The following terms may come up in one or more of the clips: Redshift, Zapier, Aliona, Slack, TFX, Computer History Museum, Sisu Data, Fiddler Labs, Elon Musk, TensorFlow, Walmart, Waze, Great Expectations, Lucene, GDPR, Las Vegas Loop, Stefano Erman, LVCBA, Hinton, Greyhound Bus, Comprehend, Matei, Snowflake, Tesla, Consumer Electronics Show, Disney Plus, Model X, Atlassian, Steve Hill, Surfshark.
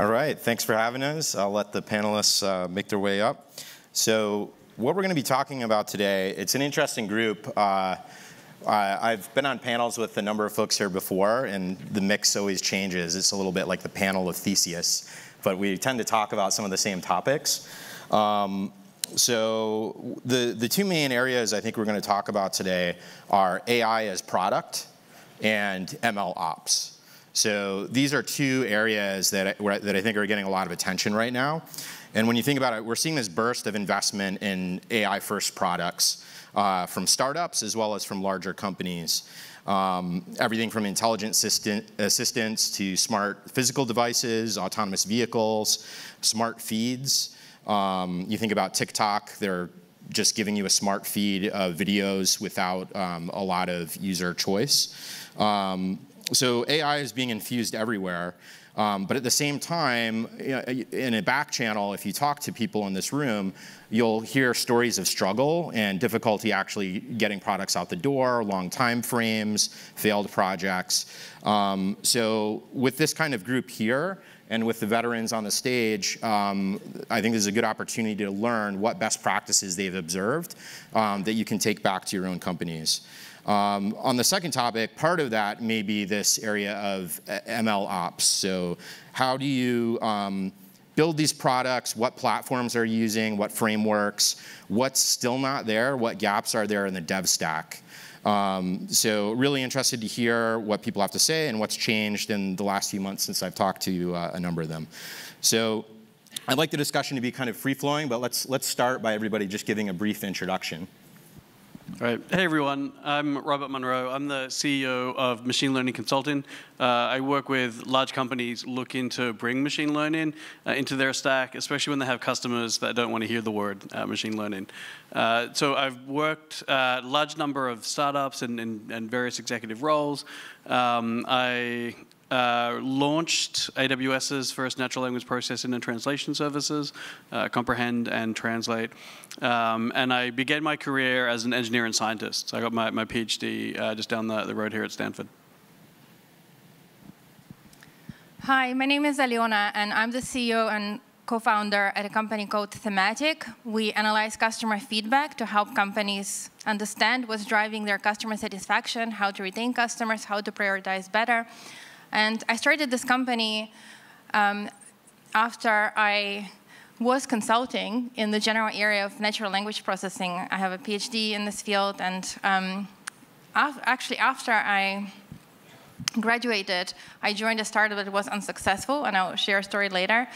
All right, thanks for having us. I'll let the panelists make their way up. So what we're going to be talking about today, it's an interesting group. I've been on panels with a number of folks here before, and the mix always changes. It's a little bit like the panel of Theseus, but we tend to talk about some of the same topics. So the two main areas I think we're going to talk about today are AI as product and ML ops. So these are two areas that I think are getting a lot of attention right now. And when you think about it, we're seeing this burst of investment in AI-first products from startups as well as from larger companies. Everything from intelligent assistants to smart physical devices, autonomous vehicles, smart feeds. You think about TikTok, they're just giving you a smart feed of videos without a lot of user choice. So AI is being infused everywhere, but at the same time, in a back channel, if you talk to people in this room, you'll hear stories of struggle and difficulty actually getting products out the door, long time frames, failed projects. So with this kind of group here, and with the veterans on the stage, I think this is a good opportunity to learn what best practices they've observed that you can take back to your own companies. On the second topic, part of that may be this area of ML ops. So how do you build these products? What platforms are you using? What frameworks? What's still not there? What gaps are there in the dev stack? So really interested to hear what people have to say and what's changed in the last few months since I've talked to a number of them. So I'd like the discussion to be kind of free-flowing, but let's start by everybody just giving a brief introduction. All right. Hey, everyone. I'm Robert Monroe. I'm the CEO of Machine Learning Consulting. I work with large companies looking to bring machine learning into their stack, especially when they have customers that don't want to hear the word machine learning. So I've worked a large number of startups and various executive roles. I launched AWS's first natural language processing and translation services, Comprehend and Translate. And I began my career as an engineer and scientist. So I got my PhD just down the road here at Stanford. Hi, my name is Aliona, and I'm the CEO and co-founder at a company called Thematic. We analyze customer feedback to help companies understand what's driving their customer satisfaction, how to retain customers, how to prioritize better. And I started this company after I was consulting in the general area of natural language processing. I have a PhD in this field, and actually after I graduated, I joined a startup that was unsuccessful, and I'll share a story later.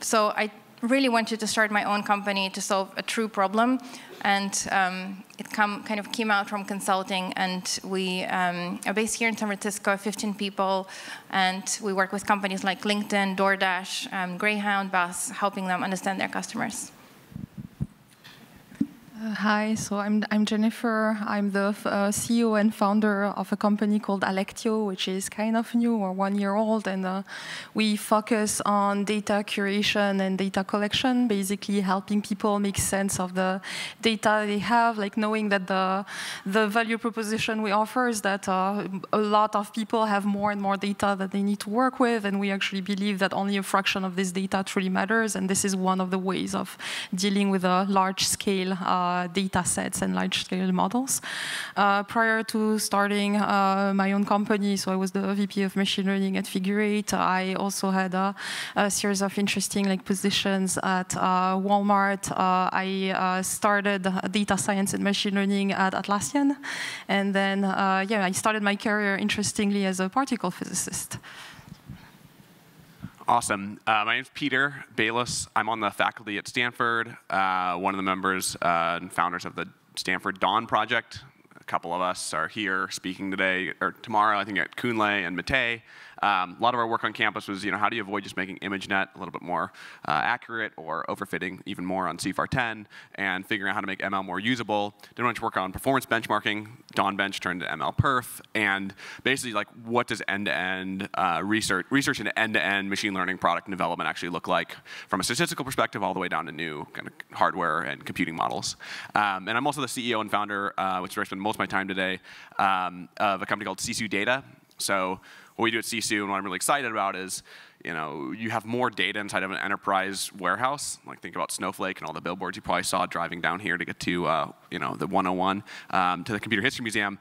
So I really wanted to start my own company to solve a true problem, and it kind of came out from consulting, and we are based here in San Francisco, 15 people, and we work with companies like LinkedIn, DoorDash, Greyhound Bus, helping them understand their customers. Hi, so I'm Jennifer. I'm the CEO and founder of a company called Alectio, which is kind of new, or 1 year old, and we focus on data curation and data collection, basically helping people make sense of the data they have, like knowing that the value proposition we offer is that a lot of people have more and more data that they need to work with, and we actually believe that only a fraction of this data truly matters, and this is one of the ways of dealing with a large-scale data sets and large-scale models. Prior to starting my own company, so I was the VP of Machine Learning at Figure Eight. I also had a series of interesting positions at Walmart. I started data science and machine learning at Atlassian, and then yeah, I started my career interestingly as a particle physicist. Awesome. My name's Peter Bayless. I'm on the faculty at Stanford, one of the members and founders of the Stanford Dawn Project. A couple of us are here speaking today, or tomorrow, I think, at Kunle and Matei. A lot of our work on campus was, how do you avoid just making ImageNet a little bit more accurate or overfitting even more on CIFAR 10, and figuring out how to make ML more usable. Did a bunch of work on performance benchmarking. Dawn Bench turned to MLPerf, and basically, what does end-to-end research into end-to-end machine learning product and development actually look like from a statistical perspective, all the way down to new kind of hardware and computing models. And I'm also the CEO and founder, which is where I spend most of my time today, of a company called Sisu Data. So what we do at CSU and what I'm really excited about is, you have more data inside of an enterprise warehouse. Like think about Snowflake and all the billboards you probably saw driving down here to get to, the 101 to the Computer History Museum.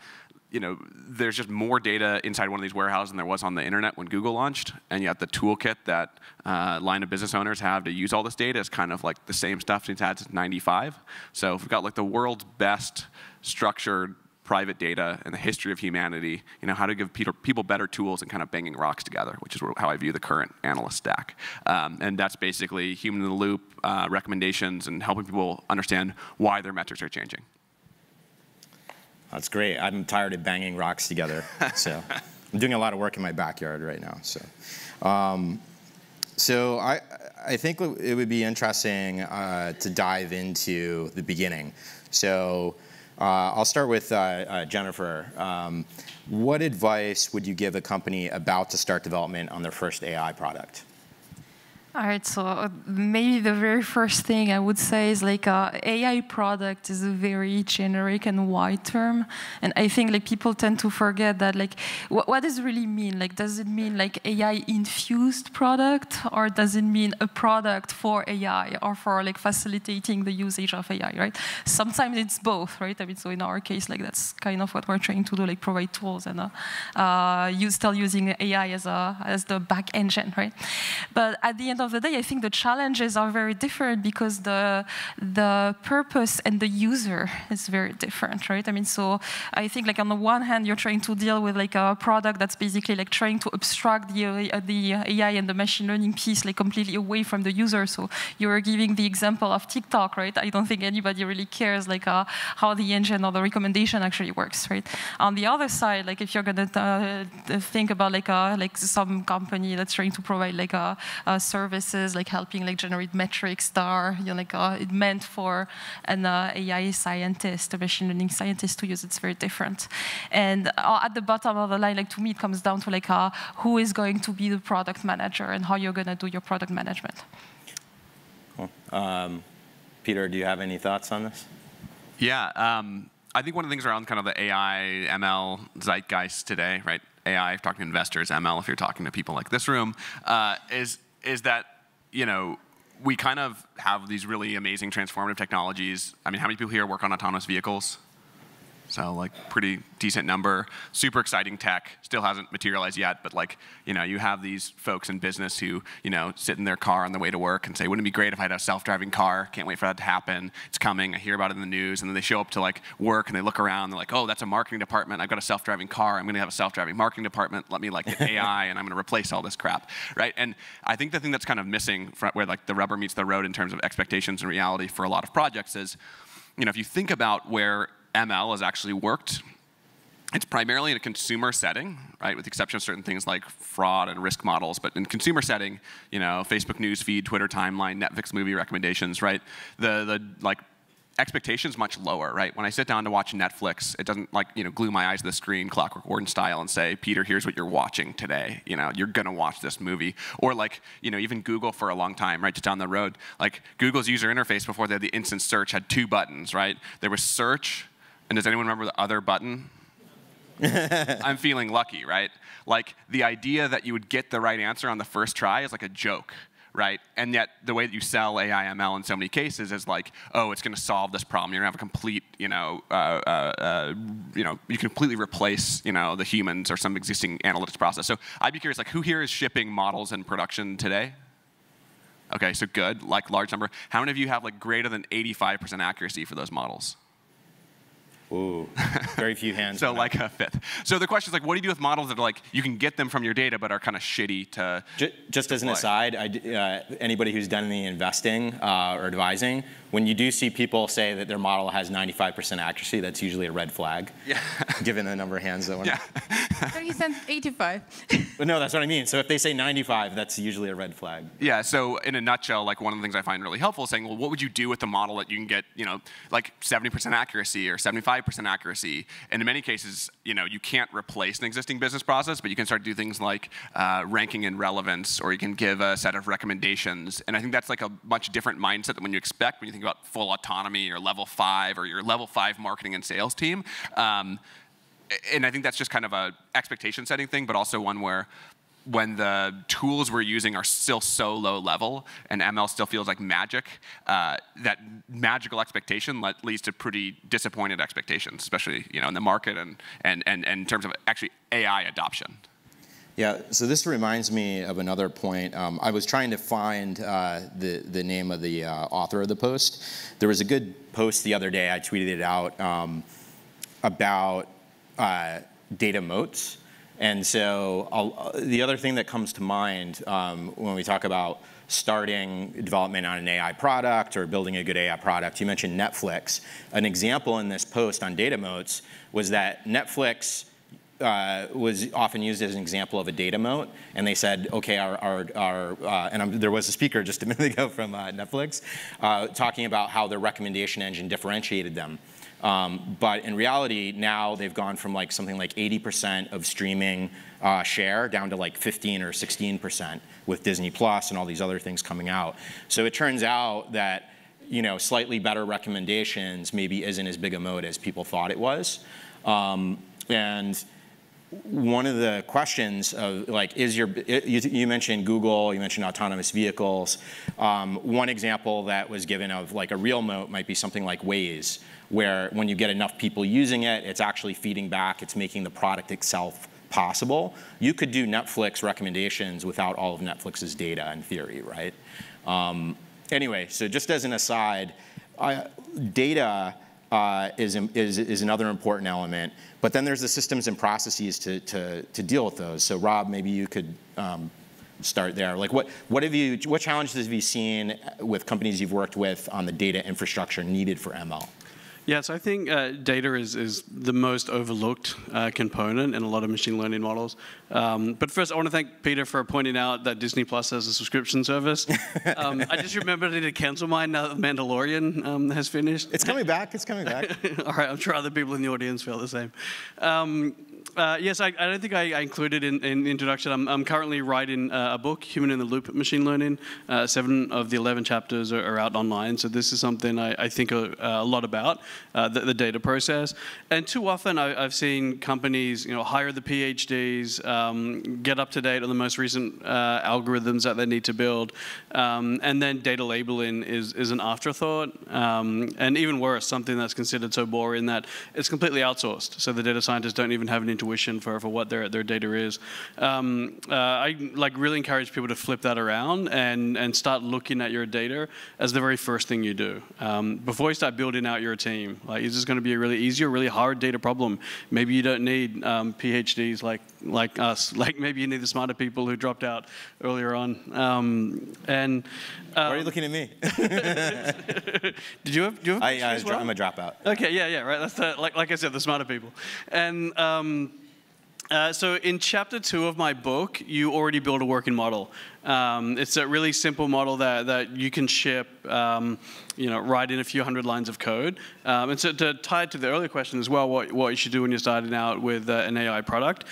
There's just more data inside one of these warehouses than there was on the internet when Google launched, and yet the toolkit that line of business owners have to use all this data is kind of like the same stuff since '95. So if we've got like the world's best structured private data in the history of humanity, how to give people better tools and kind of banging rocks together, which is how I view the current analyst stack. And that's basically human in the loop, recommendations, and helping people understand why their metrics are changing. That's great. I'm tired of banging rocks together. So I'm doing a lot of work in my backyard right now. So, I think it would be interesting to dive into the beginning. So I'll start with Jennifer. What advice would you give a company about to start development on their first AI product? All right, so maybe the very first thing I would say is like AI product is a very generic and wide term, and I think like people tend to forget that like what does it really mean? Like does it mean like AI infused product, or does it mean a product for AI or for like facilitating the usage of AI, right? Sometimes it's both, right? I mean, so in our case, like that's kind of what we're trying to do, like provide tools and still using AI as the back engine, right? But at the end of the day, I think the challenges are very different because the purpose and the user is very different, right? I mean, so I think like on the one hand, you're trying to deal with like a product that's basically like trying to abstract the AI and the machine learning piece like completely away from the user. So you were giving the example of TikTok, right? I don't think anybody really cares like how the engine or the recommendation actually works, right? On the other side, like if you're going to think about like some company that's trying to provide like a services, like helping like generate metrics that are like it meant for an AI scientist, a machine learning scientist to use. It's very different. And at the bottom of the line, like to me, it comes down to like who is going to be the product manager and how you're going to do your product management. Cool. Peter, do you have any thoughts on this? Yeah, I think one of the things around kind of the AI, ML zeitgeist today, right? AI, if talking to investors, ML, if you're talking to people like this room, is that, we kind of have these really amazing transformative technologies. I mean, how many people here work on autonomous vehicles? So like pretty decent number, super exciting tech, still hasn't materialized yet, but like, you have these folks in business who, sit in their car on the way to work and say, wouldn't it be great if I had a self-driving car? Can't wait for that to happen. It's coming, I hear about it in the news, and then they show up to like work and they look around, and they're like, oh, that's a marketing department, I've got a self-driving car, I'm gonna have a self-driving marketing department, let me like get AI and I'm gonna replace all this crap, right? And I think the thing that's kind of missing from where like the rubber meets the road in terms of expectations and reality for a lot of projects is, if you think about where ML has actually worked, it's primarily in a consumer setting, right? With the exception of certain things like fraud and risk models, but in consumer setting, Facebook news feed, Twitter timeline, Netflix movie recommendations, right? The like expectations much lower, right? When I sit down to watch Netflix, it doesn't like glue my eyes to the screen, Clockwork Orange style, and say, Peter, here's what you're watching today. You're gonna watch this movie. Or like even Google for a long time, right? Just down the road, like Google's user interface before they had the instant search had two buttons, right? There was search. And does anyone remember the other button? I'm feeling lucky, right? Like the idea that you would get the right answer on the first try is like a joke, right? And yet the way that you sell AI ML in so many cases is like, oh, it's going to solve this problem. You're going to have a complete, you completely replace, the humans or some existing analytics process. So I'd be curious, like, who here is shipping models in production today? Okay, so good, like large number. How many of you have like greater than 85% accuracy for those models? Ooh, very few hands. So like a fifth. So the question is like, what do you do with models that are like, you can get them from your data, but are kind of shitty to Just as an aside, anybody who's done any investing or advising, when you do see people say that their model has 95% accuracy, that's usually a red flag, yeah. Given the number of hands that one. Yeah. But he sent 85. But no, that's what I mean. So if they say 95, that's usually a red flag. Yeah, so in a nutshell, like one of the things I find really helpful is saying, well, what would you do with the model that you can get, like 70% accuracy or 75% accuracy? And in many cases, you can't replace an existing business process, but you can start to do things like ranking and relevance, or you can give a set of recommendations. And I think that's like a much different mindset than when you expect when you think about full autonomy or level 5 or your level 5 marketing and sales team. And I think that's just kind of an expectation setting thing, but also one where when the tools we're using are still so low level and ML still feels like magic, that magical expectation leads to pretty disappointed expectations, especially in the market and in terms of actually AI adoption. Yeah, so this reminds me of another point. I was trying to find the name of the author of the post. There was a good post the other day, I tweeted it out, about data moats. And so the other thing that comes to mind when we talk about starting development on an AI product or building a good AI product, you mentioned Netflix. An example in this post on data moats was that Netflix was often used as an example of a data moat, and they said, okay, there was a speaker just a minute ago from Netflix talking about how their recommendation engine differentiated them. But in reality, now they've gone from like something like 80% of streaming share down to like 15 or 16% with Disney Plus and all these other things coming out. So it turns out that slightly better recommendations maybe isn't as big a moat as people thought it was. And one of the questions of like, you mentioned Google, you mentioned autonomous vehicles. One example that was given of like a real moat might be something like Waze, where when you get enough people using it, it's actually feeding back, it's making the product itself possible. You could do Netflix recommendations without all of Netflix's data in theory, right? Anyway, so just as an aside, data is another important element. But then there's the systems and processes to deal with those. So Rob, maybe you could start there. Like what challenges have you seen with companies you've worked with on the data infrastructure needed for ML? Yeah, so I think data is the most overlooked component in a lot of machine learning models. But first, I want to thank Peter for pointing out that Disney Plus has a subscription service. I just remembered I need to cancel mine now that Mandalorian has finished. It's coming back. It's coming back. All right, I'm sure other people in the audience feel the same. Yes, I don't think I included in the introduction, I'm currently writing a book, Human in the Loop Machine Learning. 7 of the 11 chapters are out online, so this is something I think a lot about, the data process. And too often I've seen companies hire the PhDs, get up to date on the most recent algorithms that they need to build, and then data labeling is an afterthought, and even worse, something that's considered so boring that it's completely outsourced, so the data scientists don't even have an intuition for what their data is. I really encourage people to flip that around and start looking at your data as the very first thing you do. Before you start building out your team, is this going to be a really easy or really hard data problem? Maybe you don't need PhDs like us. Maybe you need the smarter people who dropped out earlier on. Why are you looking at me? Did you have? I'm a dropout. Okay, yeah, right. That's the, like I said, the smarter people. And so in chapter 2 of my book, you already build a working model. It's a really simple model that you can ship, write in a few hundred lines of code. And so to tie it to the earlier question as well, what you should do when you're starting out with an AI product,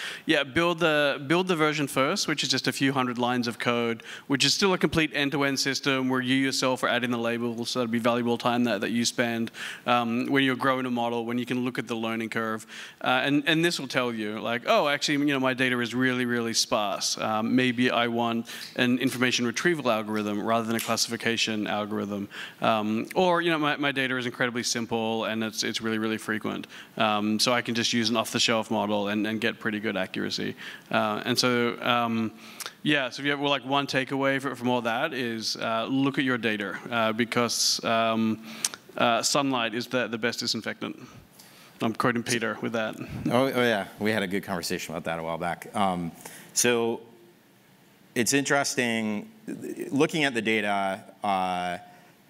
build the version first, which is just a few hundred lines of code, which is still a complete end-to-end system where you yourself are adding the labels, so that'd be valuable time that you spend when you're growing a model, when you can look at the learning curve. And this will tell you, oh, actually, my data is really, really sparse. Maybe I want an information retrieval algorithm rather than a classification algorithm, or my data is incredibly simple and it's really, really frequent, so I can just use an off-the-shelf model and get pretty good accuracy. And so so if you have one takeaway from all that is look at your data, because sunlight is the best disinfectant. I'm quoting Peter with that. Oh yeah, we had a good conversation about that a while back. So it's interesting, looking at the data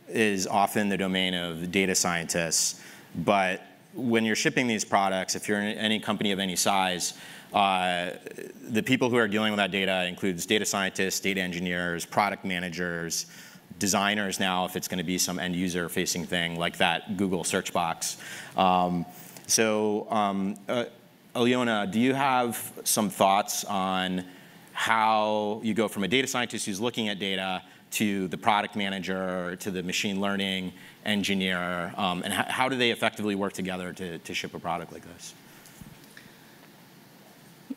is often the domain of data scientists, but when you're shipping these products, if you're in any company of any size, the people who are dealing with that data includes data scientists, data engineers, product managers, designers now, if it's going to be some end user facing thing like that Google search box. Aliona, do you have some thoughts on how you go from a data scientist who's looking at data to the product manager, to the machine learning engineer, and how do they effectively work together to ship a product like this?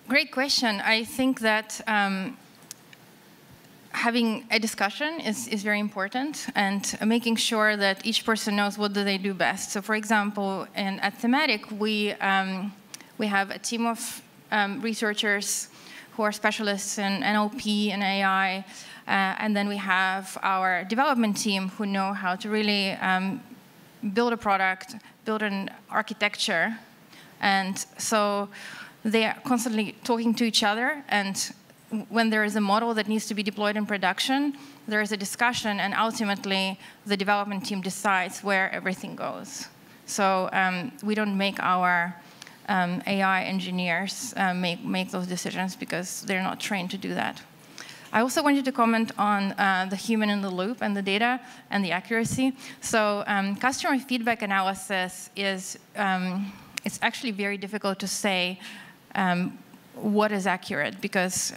Great question. I think that having a discussion is very important, and making sure that each person knows what do they do best. So for example, at Thematic, we have a team of researchers who are specialists in NLP and AI, and then we have our development team who know how to really build a product, build an architecture, and so they are constantly talking to each other, and when there is a model that needs to be deployed in production, there is a discussion, and ultimately the development team decides where everything goes. So we don't make our AI engineers make those decisions because they're not trained to do that. I also wanted to comment on the human in the loop and the data and the accuracy. So customer feedback analysis is it's actually very difficult to say what is accurate because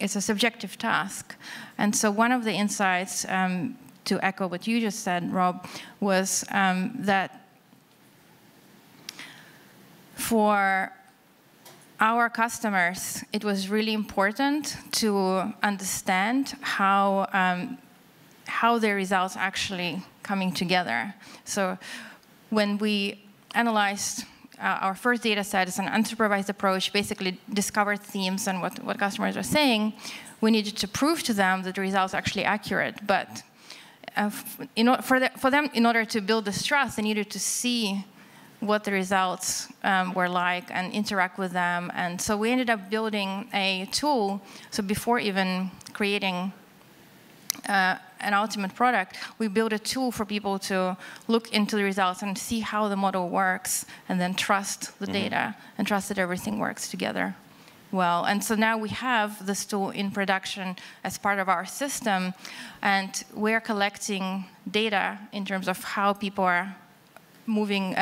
it's a subjective task. And so one of the insights, to echo what you just said, Rob, was that for our customers, it was really important to understand how their results actually coming together. So when we analyzed our first data set as an unsupervised approach, basically discovered themes and what customers are saying, we needed to prove to them that the results are actually accurate. But for them, in order to build this trust, they needed to see what the results were like and interact with them. And so we ended up building a tool. So before even creating an ultimate product, we built a tool for people to look into the results and see how the model works, and then trust the data and trust that everything works together well. And so now we have this tool in production as part of our system, and we're collecting data in terms of how people are moving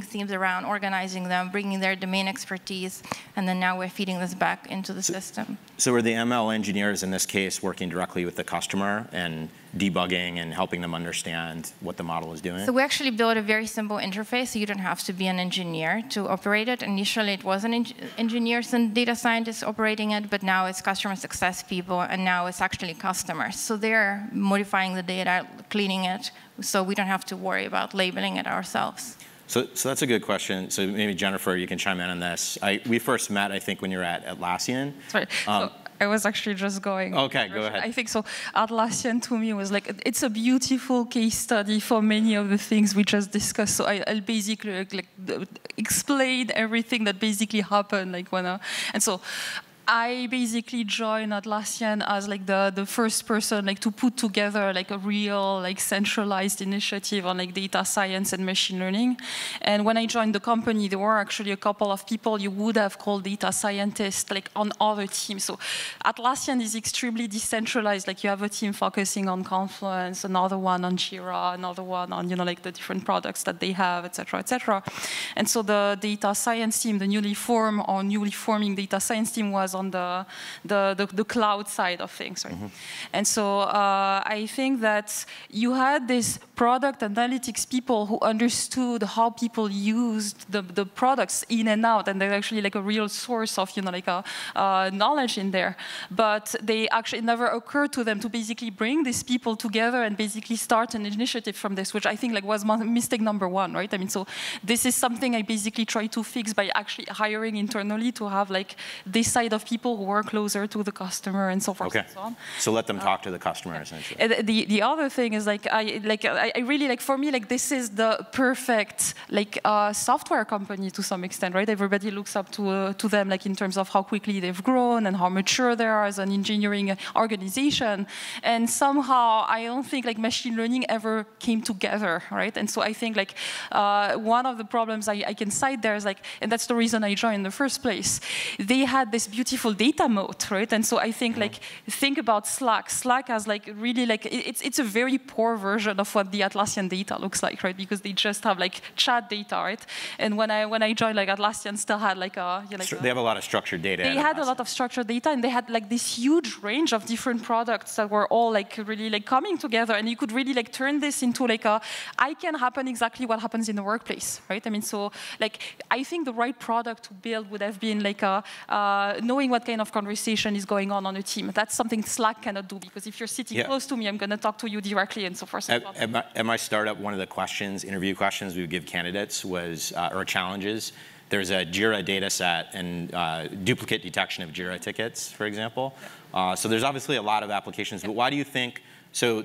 themes around, organizing them, bringing their domain expertise, and then now we're feeding this back into the system. So are the ML engineers in this case working directly with the customer and debugging and helping them understand what the model is doing? So we actually built a very simple interface, so you don't have to be an engineer to operate it. Initially it wasn't engineers and data scientists operating it, but now it's customer success people, and now it's actually customers. So they're modifying the data, cleaning it, so we don't have to worry about labeling it ourselves. So that's a good question. So maybe Jennifer, you can chime in on this. We first met, I think, when you were at Atlassian. That's right. So I was actually just going. Okay, go ahead. I think so. Atlassian to me was like, it's a beautiful case study for many of the things we just discussed. So I'll basically like explain everything that basically happened, like when and so. I basically joined Atlassian as like the first person like to put together like a real like centralized initiative on like data science and machine learning. And when I joined the company, there were actually a couple of people you would have called data scientists like on other teams. So Atlassian is extremely decentralized. Like you have a team focusing on Confluence, another one on Jira, another one on like the different products that they have, et cetera, et cetera. And so the data science team, the newly forming data science team was on the cloud side of things, right? And so I think that you had this product analytics people who understood how people used the products in and out, and they're actually like a real source of like a knowledge in there. But they actually never occurred to them to basically bring these people together and basically start an initiative from this, which I think like was mistake number one, right? I mean, so this is something I basically try to fix by actually hiring internally to have like this side of people who work closer to the customer and so forth and so on. So let them talk to the customer, essentially. And the other thing is I really like, for me, like this is the perfect like software company to some extent, right? Everybody looks up to them like in terms of how quickly they've grown and how mature they are as an engineering organization. And somehow I don't think like machine learning ever came together, right? And so I think like one of the problems I can cite there is like, and that's the reason I joined in the first place. They had this beautiful data moat, right? And so I think like, think about Slack. Slack has like really like, it's a very poor version of what the Atlassian data looks like, right? Because they just have like chat data, right? And when I joined, like Atlassian still had like a they have a lot of structured data. They had a lot of structured data, and they had like this huge range of different products that were all like really like coming together, and you could really like turn this into like a I can happen exactly what happens in the workplace, right? I mean, so like I think the right product to build would have been like a knowing what kind of conversation is going on a team. That's something Slack cannot do, because if you're sitting close to me, I'm going to talk to you directly and so forth. At my startup, one of the questions, interview questions we would give candidates was, or challenges, there's a Jira data set and duplicate detection of Jira tickets, for example. So there's obviously a lot of applications, but why do you think, so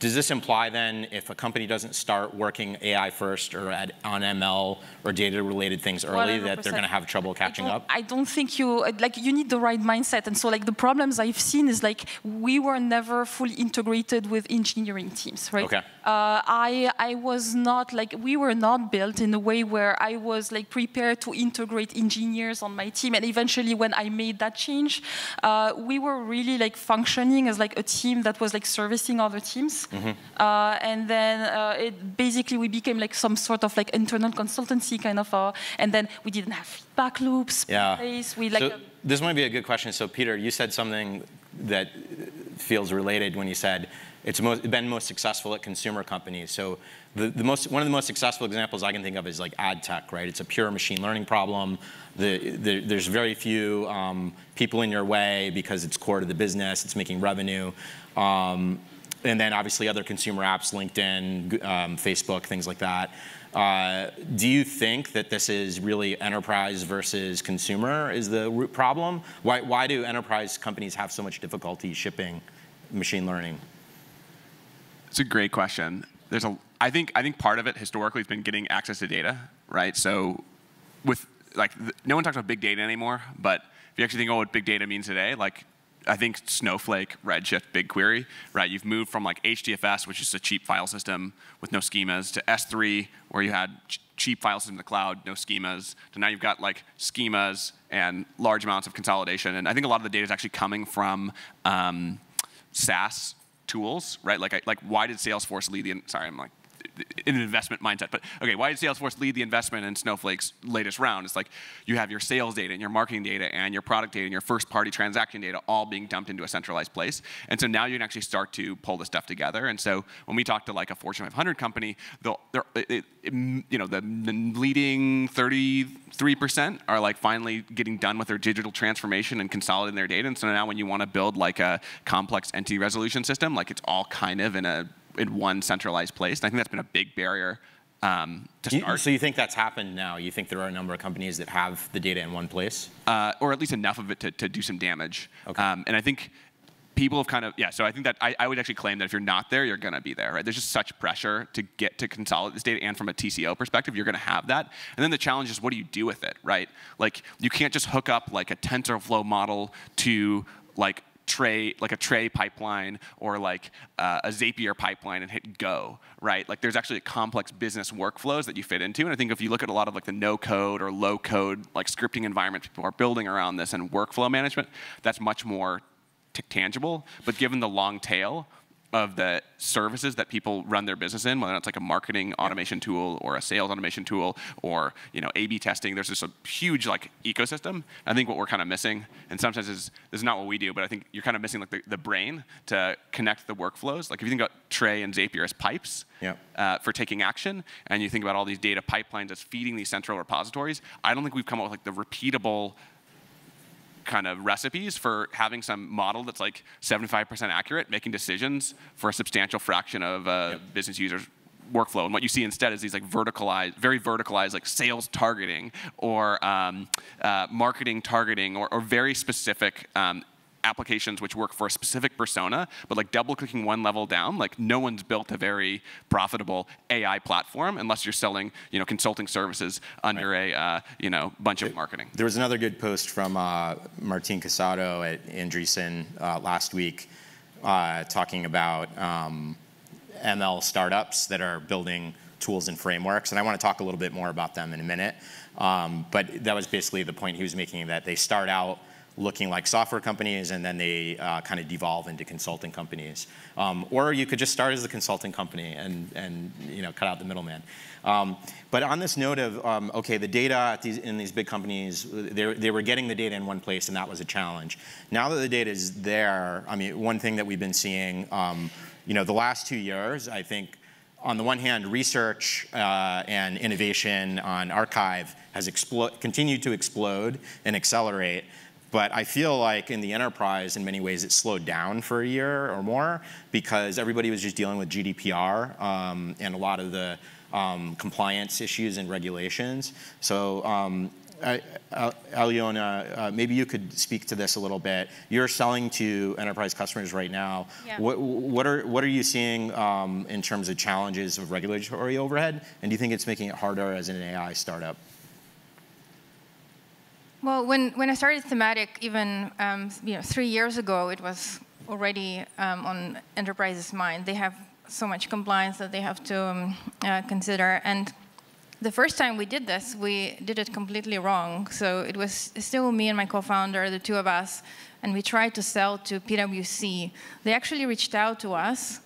does this imply then if a company doesn't start working AI first or on ML or data related things early 100%. That they're going to have trouble catching up? I don't think you need the right mindset. And so like the problems I've seen is like we were never fully integrated with engineering teams, right? Okay. I was not like, we were not built in a way where I was like prepared to integrate engineers on my team. And eventually when I made that change, we were really like functioning as like a team that was like servicing other teams. Mm-hmm. And then it basically we became like some sort of like internal consultancy kind of, and then we didn't have feedback loops. Yeah. We like. So this might be a good question. So Peter, you said something that feels related when you said it's been most successful at consumer companies. So one of the most successful examples I can think of is like ad tech, right? It's a pure machine learning problem. There's very few people in your way because it's core to the business. It's making revenue. And then obviously other consumer apps, LinkedIn, Facebook, things like that. Do you think that this is really enterprise versus consumer is the root problem? Why do enterprise companies have so much difficulty shipping machine learning? It's a great question. I think part of it historically has been getting access to data, right? So with like no one talks about big data anymore, but if you actually think, oh, what big data means today, like I think Snowflake, Redshift, BigQuery, right? You've moved from like HDFS, which is a cheap file system with no schemas, to S3, where you had cheap file system in the cloud, no schemas. So now you've got like schemas and large amounts of consolidation. And I think a lot of the data is actually coming from SaaS tools, right? Like why did Salesforce lead the? Sorry, I'm like in an investment mindset, but okay, why did Salesforce lead the investment in Snowflake's latest round? It's like you have your sales data and your marketing data and your product data and your first-party transaction data all being dumped into a centralized place. And so now you can actually start to pull this stuff together. And so when we talk to like a Fortune 500 company, the leading 33% are like finally getting done with their digital transformation and consolidating their data. And so now when you want to build like a complex entity resolution system, like it's all kind of in one centralized place. And I think that's been a big barrier to start. So you think that's happened now? You think there are a number of companies that have the data in one place? Or at least enough of it to do some damage. Okay. And I think people have kind of, yeah, so I think that I would actually claim that if you're not there, you're going to be there, right? There's just such pressure to get to consolidate this data, and from a TCO perspective, you're going to have that. And then the challenge is, what do you do with it, right? Like, you can't just hook up like a TensorFlow model to like Tray, like a Tray pipeline or like a Zapier pipeline and hit go, right? Like there's actually a complex business workflows that you fit into. And I think if you look at a lot of like the no code or low code, like scripting environments people are building around this and workflow management, that's much more tangible. But given the long tail of the services that people run their business in, whether it's like a marketing automation tool or a sales automation tool or A/B testing, there's just a huge like ecosystem. I think what we're kind of missing, and sometimes this is not what we do, but I think you're kind of missing like the brain to connect the workflows. Like if you think about Tray and Zapier as pipes for taking action, and you think about all these data pipelines that's feeding these central repositories, I don't think we've come up with like the repeatable kind of recipes for having some model that's like 75% accurate, making decisions for a substantial fraction of business users' workflow. And what you see instead is these like verticalized, very verticalized, like sales targeting or marketing targeting or very specific applications which work for a specific persona, but like double-clicking one level down, like no one's built a very profitable AI platform unless you're selling, consulting services under a bunch of marketing. There was another good post from Martin Casado at Andreessen last week talking about ML startups that are building tools and frameworks, and I want to talk a little bit more about them in a minute. But that was basically the point he was making, that they start out looking like software companies, and then they kind of devolve into consulting companies. Or you could just start as a consulting company and you know, cut out the middleman. But on this note of, okay, the data at these, in these big companies, they were getting the data in one place, and that was a challenge. Now that the data is there, I mean, one thing that we've been seeing, you know, the last 2 years, I think, on the one hand, research and innovation on archive has continued to explode and accelerate. But I feel like in the enterprise, in many ways, it slowed down for a year or more because everybody was just dealing with GDPR and a lot of the compliance issues and regulations. So Aliona, maybe you could speak to this a little bit. You're selling to enterprise customers right now. Yeah. What are you seeing in terms of challenges of regulatory overhead? And do you think it's making it harder as an AI startup? Well, when I started Thematic, even 3 years ago, it was already on enterprises' mind. They have so much compliance that they have to consider. And the first time we did this, we did it completely wrong. So it was still me and my co-founder, the two of us, and we tried to sell to PwC. They actually reached out to us,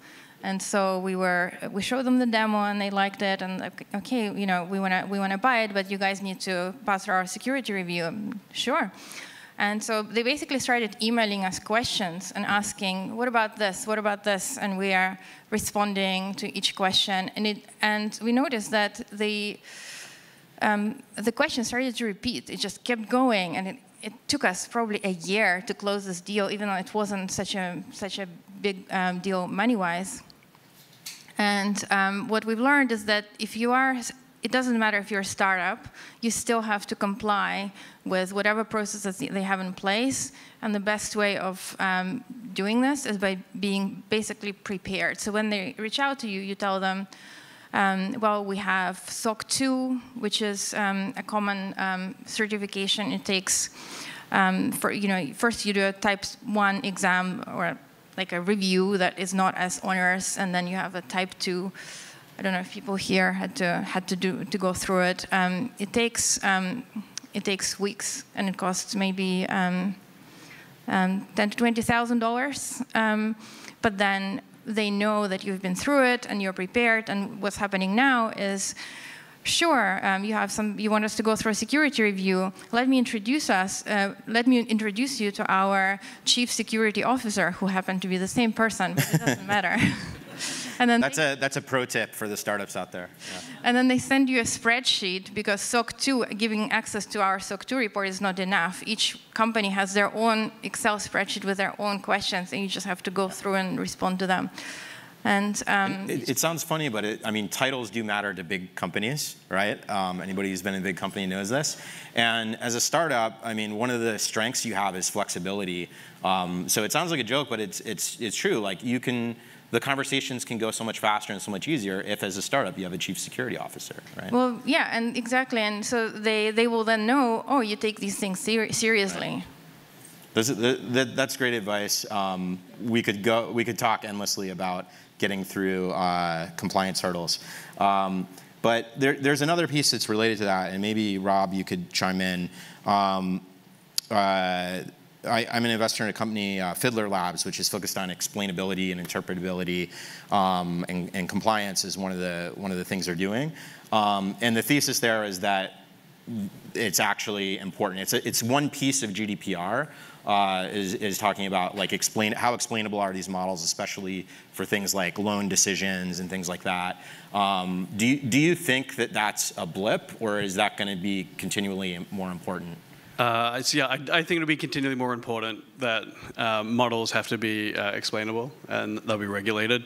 and so we showed them the demo, and they liked it. And like, okay, you know, we wanna buy it, but you guys need to pass our security review. Sure. And so they basically started emailing us questions and asking, what about this? What about this? And we are responding to each question. And we noticed that the question started to repeat. It just kept going. And it took us probably a year to close this deal, even though it wasn't such a big deal money-wise. And what we've learned is that if you are it doesn't matter if you're a startup, you still have to comply with whatever processes they have in place. And the best way of doing this is by being basically prepared. So when they reach out to you, you tell them, well, we have SOC 2, which is a common certification. It takes, first you do a type 1 exam or like a review that is not as onerous, and then you have a type 2. I don't know if people here had to go through it. It takes weeks, and it costs maybe $10,000 to $20,000. But then they know that you've been through it and you're prepared. And what's happening now is, sure, you want us to go through a security review. Let me introduce you to our chief security officer, who happened to be the same person, but it doesn't matter. And then that's a pro tip for the startups out there. Yeah. And then they send you a spreadsheet, because SOC 2, giving access to our SOC 2 report is not enough. Each company has their own Excel spreadsheet with their own questions, and you just have to go through and respond to them. And it sounds funny, but I mean, titles do matter to big companies, right? Anybody who's been in a big company knows this. And as a startup, I mean, one of the strengths you have is flexibility. So it sounds like a joke, but it's true. Like the conversations can go so much faster and so much easier if, as a startup, you have a chief security officer, right? Well, yeah, and exactly. And so they will then know, oh, you take these things seriously. Right. That's great advice. We could talk endlessly about getting through compliance hurdles. But there's another piece that's related to that, and maybe, Rob, you could chime in. I'm an investor in a company, Fiddler Labs, which is focused on explainability and interpretability, and compliance is one of the things they're doing. And the thesis there is that it's actually important. It's one piece of GDPR is talking about like how explainable are these models, especially for things like loan decisions and things like that. Do you think that that's a blip, or is that going to be continually more important? I think it'll be continually more important that models have to be explainable, and they'll be regulated.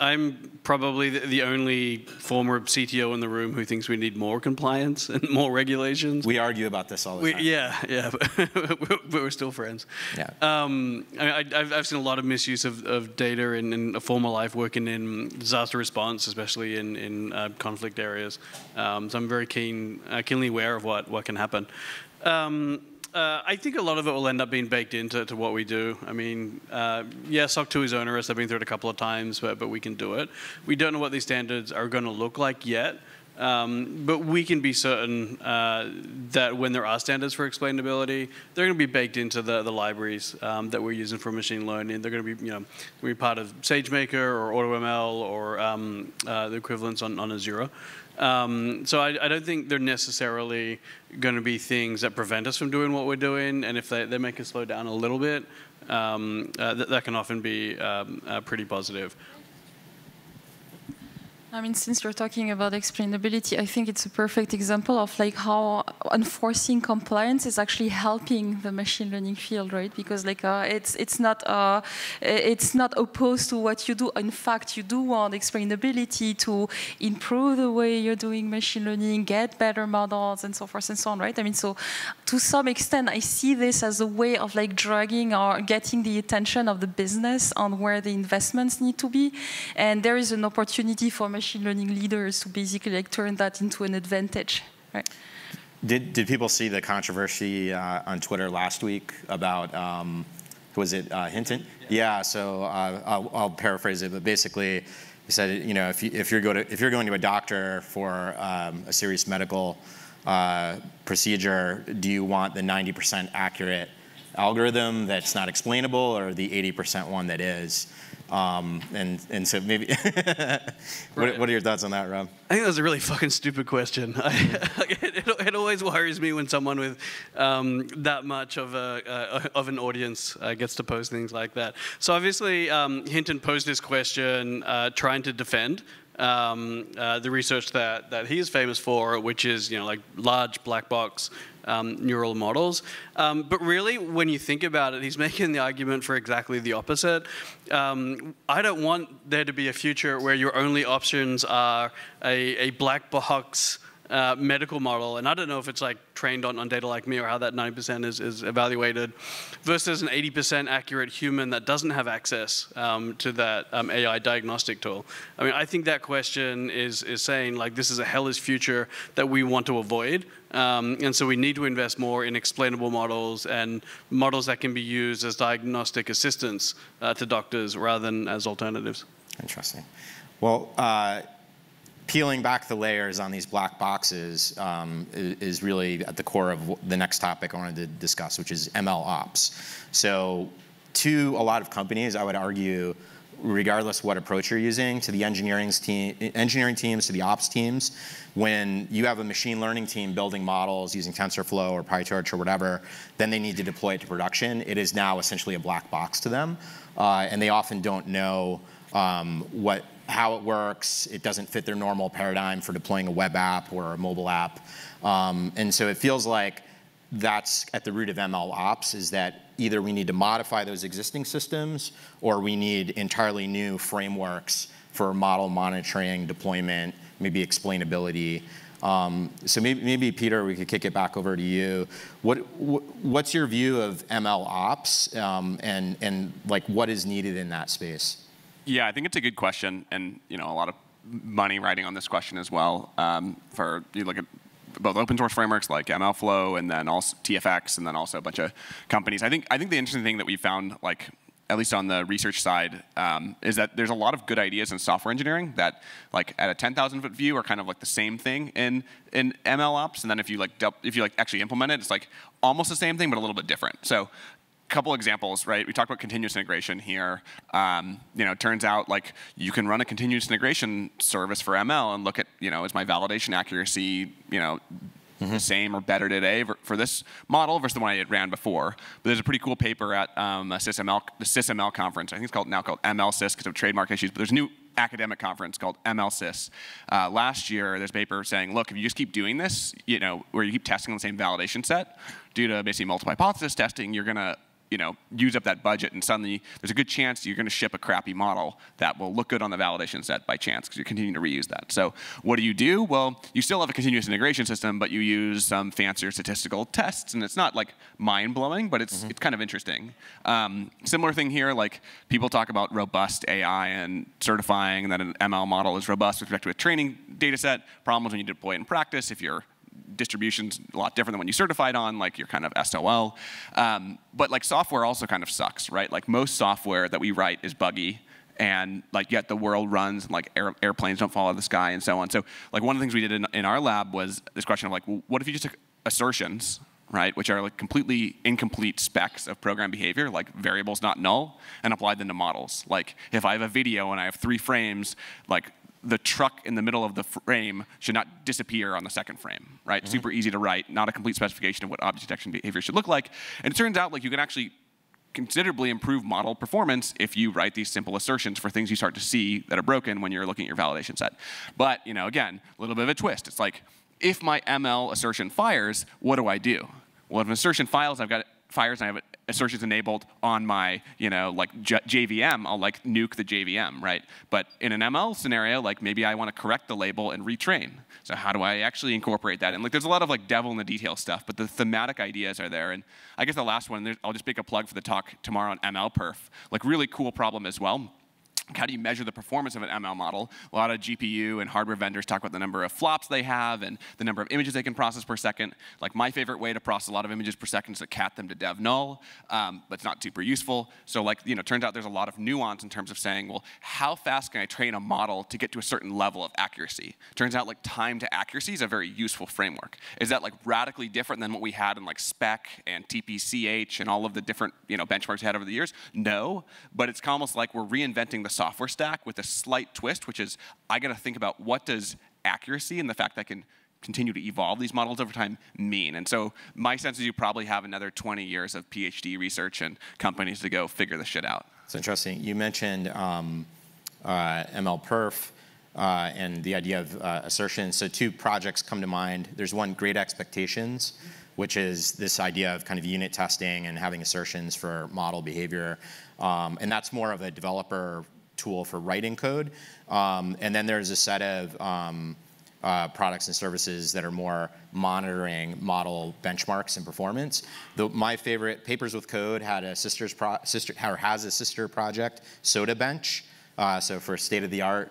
I'm probably the only former CTO in the room who thinks we need more compliance and more regulations. We argue about this all the time. Yeah, but we're still friends. Yeah. I've seen a lot of misuse of data in a former life, working in disaster response, especially in conflict areas. So I'm very keenly aware of what can happen. I think a lot of it will end up being baked into what we do. I mean, yeah, SOC 2 is onerous. I've been through it a couple of times, but we can do it. We don't know what these standards are going to look like yet. But we can be certain that when there are standards for explainability, they're going to be baked into the libraries that we're using for machine learning. They're going to be, be part of SageMaker or AutoML or the equivalents on Azure. So I don't think they're necessarily going to be things that prevent us from doing what we're doing. And if they make us slow down a little bit, that can often be pretty positive. I mean, since you're talking about explainability, I think it's a perfect example of like how enforcing compliance is actually helping the machine learning field, right? Because like it's not opposed to what you do. In fact, you do want explainability to improve the way you're doing machine learning, get better models, and so forth and so on, right? I mean, so to some extent, I see this as a way of like dragging or getting the attention of the business on where the investments need to be, and there is an opportunity for machine learning leaders to basically like turn that into an advantage, right? Did people see the controversy on Twitter last week about was it Hinton? Yeah. So I'll paraphrase it, but basically he said, if you're going to a doctor for a serious medical procedure, do you want the 90% accurate algorithm that's not explainable, or the 80% one that is? And so maybe, what are your thoughts on that, Rob? I think that's a really fucking stupid question. It always worries me when someone with that much of an audience gets to post things like that. So obviously, Hinton posed this question trying to defend the research that he is famous for, which is like large black box neural models. But really, when you think about it, he's making the argument for exactly the opposite. I don't want there to be a future where your only options are a black box medical model, and I don't know if it's like trained on data like me or how that 90% is evaluated, versus an 80% accurate human that doesn't have access to that AI diagnostic tool. I mean, I think that question is saying like this is a hellish future that we want to avoid, and so we need to invest more in explainable models and models that can be used as diagnostic assistants to doctors rather than as alternatives. Interesting. Well. Peeling back the layers on these black boxes is really at the core of the next topic I wanted to discuss, which is ML ops. So to a lot of companies, I would argue, regardless of what approach you're using, to the engineering teams, to the ops teams, when you have a machine learning team building models using TensorFlow or PyTorch or whatever, then they need to deploy it to production. It is now essentially a black box to them, and they often don't know how it works. It doesn't fit their normal paradigm for deploying a web app or a mobile app. And so it feels like that's at the root of ML ops, is that either we need to modify those existing systems or we need entirely new frameworks for model monitoring, deployment, maybe explainability. So maybe Peter, we could kick it back over to you. What's your view of ML ops and like what is needed in that space? Yeah, I think it's a good question, and a lot of money riding on this question as well. For you look at both open source frameworks like MLflow, and then also TFX, and then also a bunch of companies. I think the interesting thing that we found, like at least on the research side, is that there's a lot of good ideas in software engineering that, like at a 10,000-foot view, are kind of like the same thing in ML ops, and then if you actually implement it, it's like almost the same thing but a little bit different. So. Couple examples, right? We talked about continuous integration here. It turns out like you can run a continuous integration service for ML and look at, is my validation accuracy, the same or better today for this model versus the one I ran before. But there's a pretty cool paper at the SysML conference. I think it's now called MLSys because of trademark issues. But there's a new academic conference called MLSys. Last year, there's a paper saying, look, if you just keep doing this, where you keep testing on the same validation set, due to basically multiple hypothesis testing, you're gonna use up that budget, and suddenly there's a good chance you're going to ship a crappy model that will look good on the validation set by chance because you're continuing to reuse that. So what do? Well, you still have a continuous integration system, but you use some fancier statistical tests, and it's not like mind-blowing, but it's kind of interesting. Similar thing here, like people talk about robust AI and certifying that an ML model is robust with respect to a training data set. Problems when you deploy it in practice, if you're distribution's a lot different than when you certified on, like you're kind of SOL. But like software also kind of sucks, right? Like most software that we write is buggy and like yet the world runs, and like airplanes don't fall out of the sky and so on. So like one of the things we did in our lab was this question of like, well, what if you just took assertions, right, which are like completely incomplete specs of program behavior, like variables not null, and applied them to models. Like if I have a video and I have 3 frames, like the truck in the middle of the frame should not disappear on the second frame, right? Mm-hmm. Super easy to write, not a complete specification of what object detection behavior should look like. And it turns out like you can actually considerably improve model performance if you write these simple assertions for things you start to see that are broken when you're looking at your validation set. But, you know, again, a little bit of a twist. It's like, if my ML assertion fires, what do I do? Well, if an assertion fires, I've got fires, and I have assertions enabled on my, you know, like JVM. I'll like nuke the JVM, right? But in an ML scenario, like maybe I want to correct the label and retrain. So how do I actually incorporate that? And like, there's a lot of like devil in the detail stuff, but the thematic ideas are there. And I guess the last one, I'll just make a plug for the talk tomorrow on MLPerf. Like really cool problem as well. How do you measure the performance of an ML model? A lot of GPU and hardware vendors talk about the number of flops they have and the number of images they can process per second. Like my favorite way to process a lot of images per second is to cat them to dev null, but it's not super useful. So like, you know, turns out there's a lot of nuance in terms of saying, well, how fast can I train a model to get to a certain level of accuracy? Turns out like time to accuracy is a very useful framework. Is that like radically different than what we had in like spec and TPCH and all of the different, you know, benchmarks we had over the years? No, but it's almost like we're reinventing the software stack with a slight twist, which is I got to think about what does accuracy and the fact that I can continue to evolve these models over time mean. And so my sense is you probably have another 20 years of PhD research and companies to go figure this shit out. It's interesting. You mentioned MLPerf and the idea of assertions. So 2 projects come to mind. There's one, Great Expectations, which is this idea of kind of unit testing and having assertions for model behavior, and that's more of a developer tool for writing code. And then there's a set of products and services that are more monitoring model benchmarks and performance. My favorite, Papers with Code, had a has a sister project, Soda Bench, so for state-of-the-art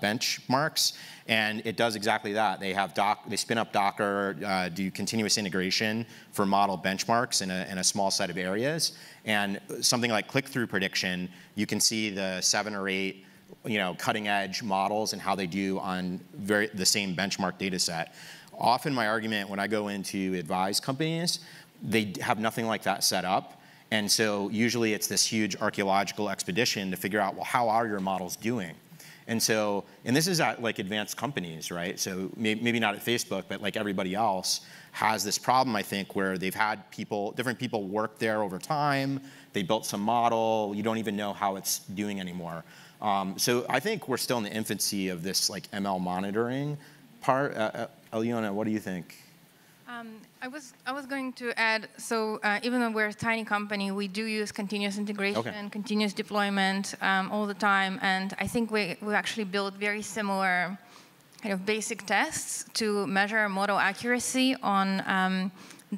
benchmarks. And it does exactly that. They have they spin up Docker, do continuous integration for model benchmarks in a small set of areas. And something like click-through prediction, you can see the 7 or 8, you know, cutting-edge models and how they do on the same benchmark data set. Often my argument when I go into advise companies, they have nothing like that set up. And so usually it's this huge archaeological expedition to figure out, well, how are your models doing? And so, and this is at like advanced companies, right? So maybe not at Facebook, but like everybody else has this problem, I think, where they've had people, different people work there over time. They built some model. You don't even know how it's doing anymore. So I think we're still in the infancy of this like ML monitoring part. Aliona, what do you think? I was going to add, so even though we're a tiny company, we do use continuous integration, continuous deployment all the time. And I think we actually build very similar kind of basic tests to measure model accuracy on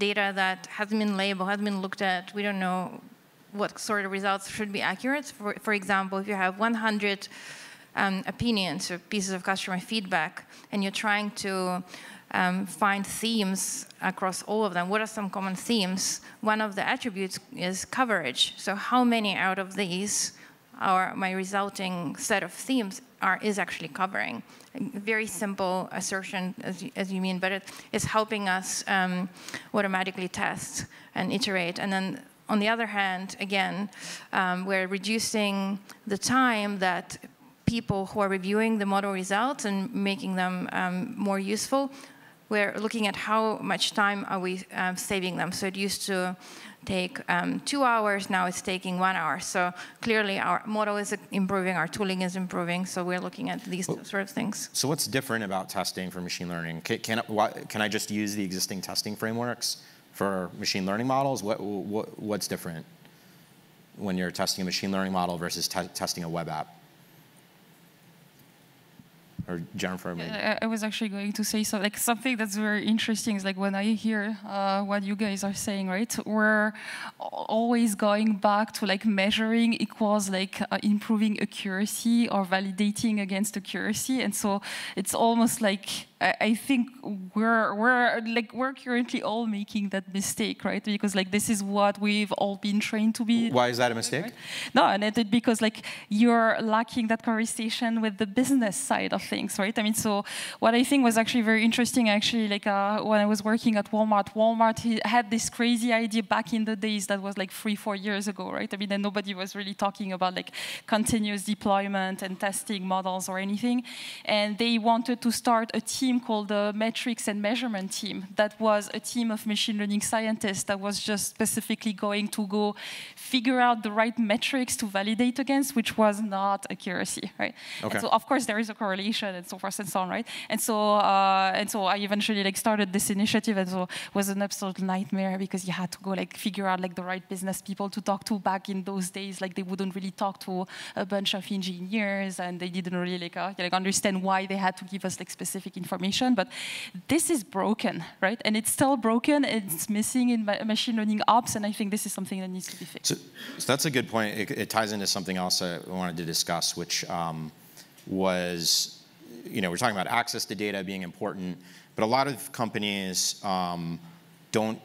data that hasn't been labeled, hasn't been looked at. We don't know what sort of results should be accurate. For example, if you have 100 opinions or pieces of customer feedback and you're trying to find themes across all of them. What are some common themes? One of the attributes is coverage. So how many out of these are my resulting set of themes is actually covering? A very simple assertion, as you mean, but it's helping us automatically test and iterate. And then on the other hand, again, we're reducing the time that people who are reviewing the model results and making them more useful. We're looking at how much time are we saving them. So it used to take 2 hours, now it's taking 1 hour. So clearly our model is improving, our tooling is improving, so we're looking at these sort of things. So what's different about testing for machine learning? Can I just use the existing testing frameworks for machine learning models? What's different when you're testing a machine learning model versus testing a web app? Or Jennifer, maybe. I was actually going to say something that's very interesting is like when I hear what you guys are saying, right? We're always going back to like measuring equals like improving accuracy or validating against accuracy, and so it's almost like I think we're currently all making that mistake, right? Because like this is what we've all been trained to be. Why is that a mistake? Right? No, and it because like you're lacking that conversation with the business side of things, right? I mean, so what I think was actually very interesting, actually, like when I was working at Walmart, Walmart had this crazy idea back in the days that was like 3-4 years ago, right? I mean, and nobody was really talking about like continuous deployment and testing models or anything, and they wanted to start a team called the Metrics and Measurement Team. That was a team of machine learning scientists that was just specifically going to go figure out the right metrics to validate against, which was not accuracy, right? Okay. And so of course there is a correlation and so forth and so on, right? And so I eventually like started this initiative, and so it was an absolute nightmare because you had to go like figure out like the right business people to talk to. Back in those days, like they wouldn't really talk to a bunch of engineers, and they didn't really like understand why they had to give us like specific information. But this is broken, right? And it's still broken. It's missing in machine learning ops, and I think this is something that needs to be fixed. So that's a good point. It ties into something else I wanted to discuss, which was, you know, we're talking about access to data being important, but a lot of companies don't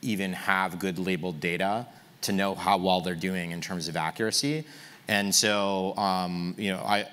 even have good labeled data to know how well they're doing in terms of accuracy. And so, you know, I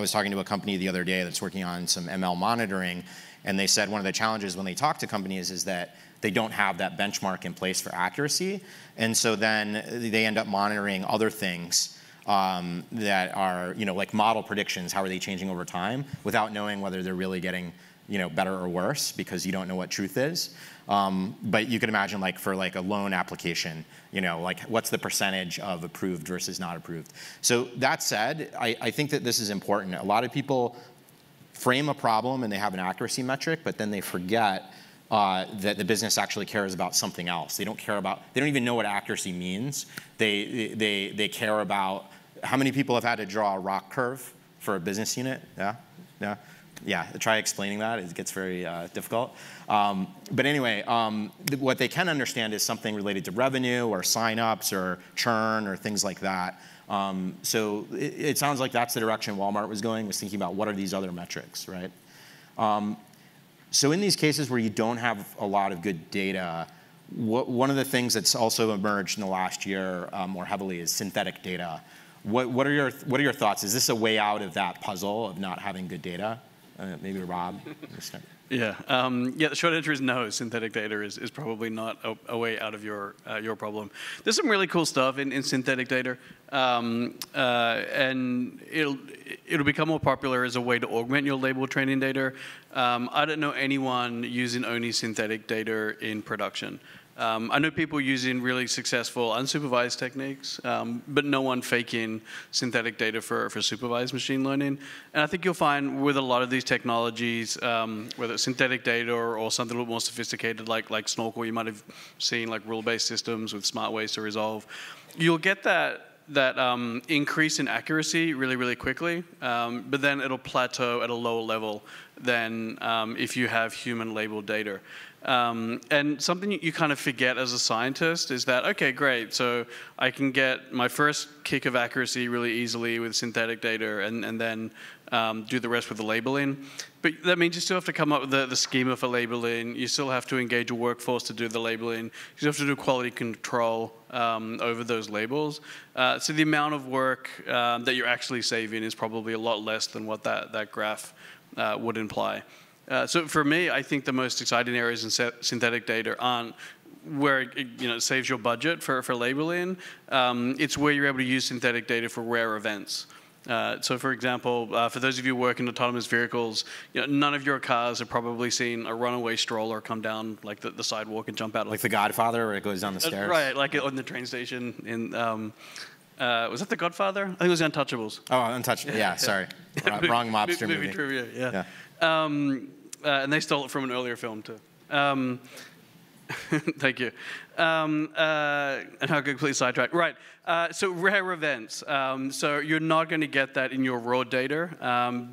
was talking to a company the other day that's working on some ML monitoring, and they said one of the challenges when they talk to companies is that they don't have that benchmark in place for accuracy. And so then they end up monitoring other things that are, you know, like model predictions. How are they changing over time without knowing whether they're really getting, you know, better or worse, because you don't know what truth is. But you can imagine, like for like a loan application, you know, like what's the percentage of approved versus not approved. So that said, I think that this is important. A lot of people frame a problem and they have an accuracy metric, but then they forget that the business actually cares about something else. They don't care about. They don't even know what accuracy means. They care about how many people have had to draw a rock curve for a business unit. Yeah, yeah. Yeah, try explaining that. It gets very difficult. But anyway, what they can understand is something related to revenue or signups or churn or things like that. So it sounds like that's the direction Walmart was going, was thinking about what are these other metrics, right? So in these cases where you don't have a lot of good data, one of the things that's also emerged in the last year more heavily is synthetic data. What are your thoughts? Is this a way out of that puzzle of not having good data? Maybe Rob. Yeah. Yeah. The short answer is no. Synthetic data is probably not a way out of your problem. There's some really cool stuff in synthetic data, and it'll become more popular as a way to augment your label training data. I don't know anyone using only synthetic data in production. I know people using really successful unsupervised techniques, but no one faking synthetic data for supervised machine learning. And I think you'll find with a lot of these technologies, whether it's synthetic data or something a little more sophisticated like Snorkel, you might have seen like rule-based systems with smart ways to resolve, you'll get that increase in accuracy really, really quickly, but then it'll plateau at a lower level than if you have human labeled data. And something you kind of forget as a scientist is that, okay, great, so I can get my first kick of accuracy really easily with synthetic data and then do the rest with the labeling. But that means you still have to come up with the schema for labeling. You still have to engage a workforce to do the labeling. You still have to do quality control over those labels. So the amount of work that you're actually saving is probably a lot less than what that graph would imply. So for me, I think the most exciting areas in synthetic data aren't where it saves your budget for labeling. It's where you're able to use synthetic data for rare events. So for example, for those of you who work in autonomous vehicles, you know, none of your cars have probably seen a runaway stroller come down like the sidewalk and jump out. Like The Godfather, where it goes down the stairs? Right, like on the train station in... was that The Godfather? I think it was The Untouchables. Oh, Untouchables, yeah, sorry. Wrong mobster movie. Trivia, yeah. And they stole it from an earlier film too. Thank you. And how could please sidetrack? Right. So rare events. So you're not going to get that in your raw data,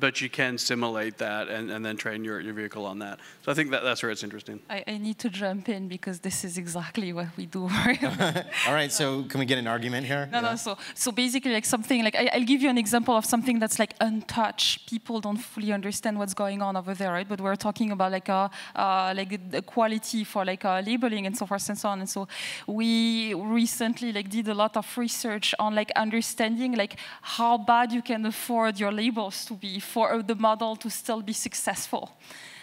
but you can simulate that and then train your vehicle on that. So I think that's where it's interesting. I need to jump in because this is exactly what we do. All right. So can we get an argument here? No, yeah. No. So basically, like something like I'll give you an example of something that's like untouched. People don't fully understand what's going on over there, right? But we're talking about like the quality for like labeling and so forth and so on. And so we recently like did a lot of research on like understanding like how bad you can afford your labels to be for the model to still be successful.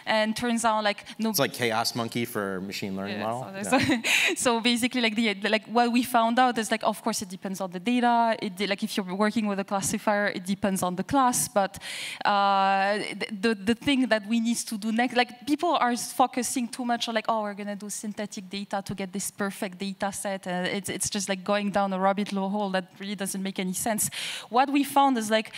And turns out, like no, it's like chaos monkey for machine learning model. Yeah. So basically, like what we found out is like, of course, it depends on the data. Like if you're working with a classifier, it depends on the class. But the thing that we need to do next, like people are focusing too much on like, oh, we're gonna do synthetic data to get this perfect data set. It's just like going down a rabbit hole that really doesn't make any sense. What we found is like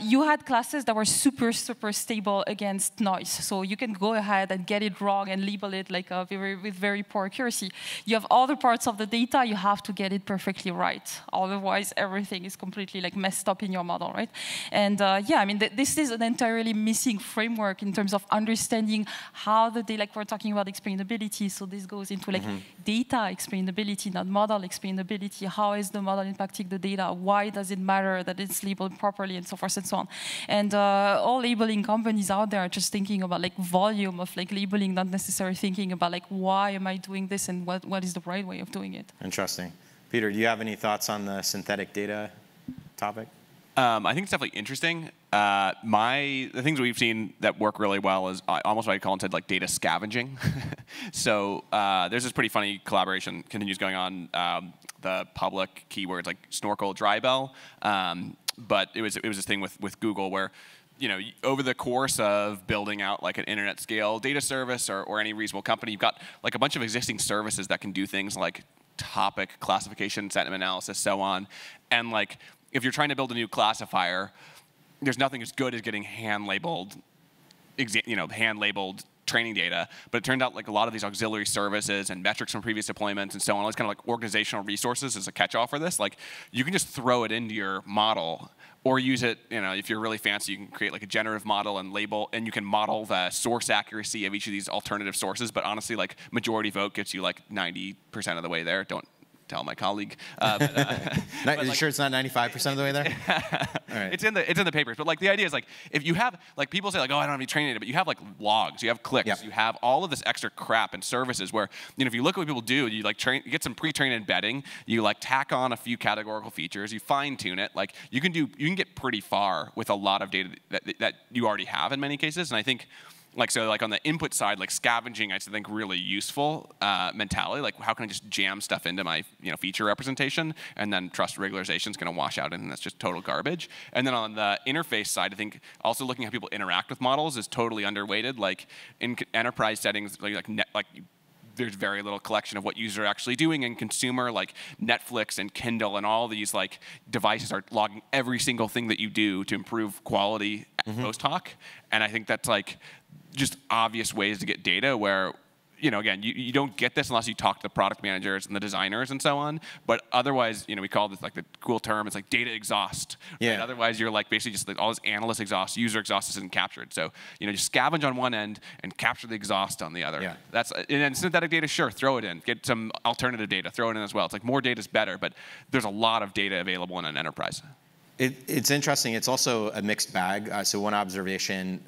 you had classes that were super stable against noise. So you can go ahead and get it wrong and label it like with very poor accuracy. You have other parts of the data, you have to get it perfectly right. Otherwise, everything is completely like messed up in your model, right? And yeah, I mean, this is an entirely missing framework in terms of understanding how the data, like we're talking about explainability, so this goes into like data explainability, not model explainability. How is the model impacting the data? Why does it matter that it's labeled properly and so forth and so on? And all labeling companies out there are just thinking about like volume of like labeling, not necessarily thinking about like why am I doing this and what is the right way of doing it. Interesting. Peter, do you have any thoughts on the synthetic data topic? I think it's definitely interesting. The things we've seen that work really well is almost what I call instead like data scavenging. So there's this pretty funny collaboration continues going on. The public keywords like Snorkel, dry bell, but it was this thing with Google where, you know, over the course of building out like an internet scale data service or any reasonable company, you've got like a bunch of existing services that can do things like topic classification, sentiment analysis, so on. And like, if you're trying to build a new classifier, there's nothing as good as getting hand-labeled, you know, hand-labeled training data. But it turned out like a lot of these auxiliary services and metrics from previous deployments and so on, all these kind of like organizational resources is a catch-all for this. Like, you can just throw it into your model. Or use it, you know, if you're really fancy, you can create like a generative model and label, and you can model the source accuracy of each of these alternative sources. But honestly, like majority vote gets you like 90% of the way there. Don't tell my colleague. Are you like, sure it's not 95% of the way there? All right. It's in the papers. But like the idea is like if you have like people say like, oh, I don't have any training data, but you have like logs, you have clicks, you have all of this extra crap and services where, you know, if you look at what people do, you like you get some pre-trained embedding, you like tack on a few categorical features, you fine-tune it, like you can get pretty far with a lot of data that you already have in many cases. And I think like, so like on the input side, like scavenging, I think really useful mentality. Like how can I just jam stuff into my, you know, feature representation and then trust regularization is going to wash out and that's just total garbage. And then on the interface side, I think also looking at how people interact with models is totally underweighted. Like in enterprise settings, like there's very little collection of what users are actually doing, and consumer, like Netflix and Kindle and all these like devices are logging every single thing that you do to improve quality post hoc. And I think that's like just obvious ways to get data where, you know, again, you don't get this unless you talk to the product managers and the designers and so on. But otherwise, you know, we call this like the cool term, it's like data exhaust. Yeah. Right? Otherwise, you're like basically just like all this analyst exhaust, user exhaust isn't captured. So, you know, just scavenge on one end and capture the exhaust on the other. Yeah. That's, and then synthetic data, sure, throw it in. Get some alternative data, throw it in as well. It's like more data is better, but there's a lot of data available in an enterprise. It's interesting. It's also a mixed bag. So one observation,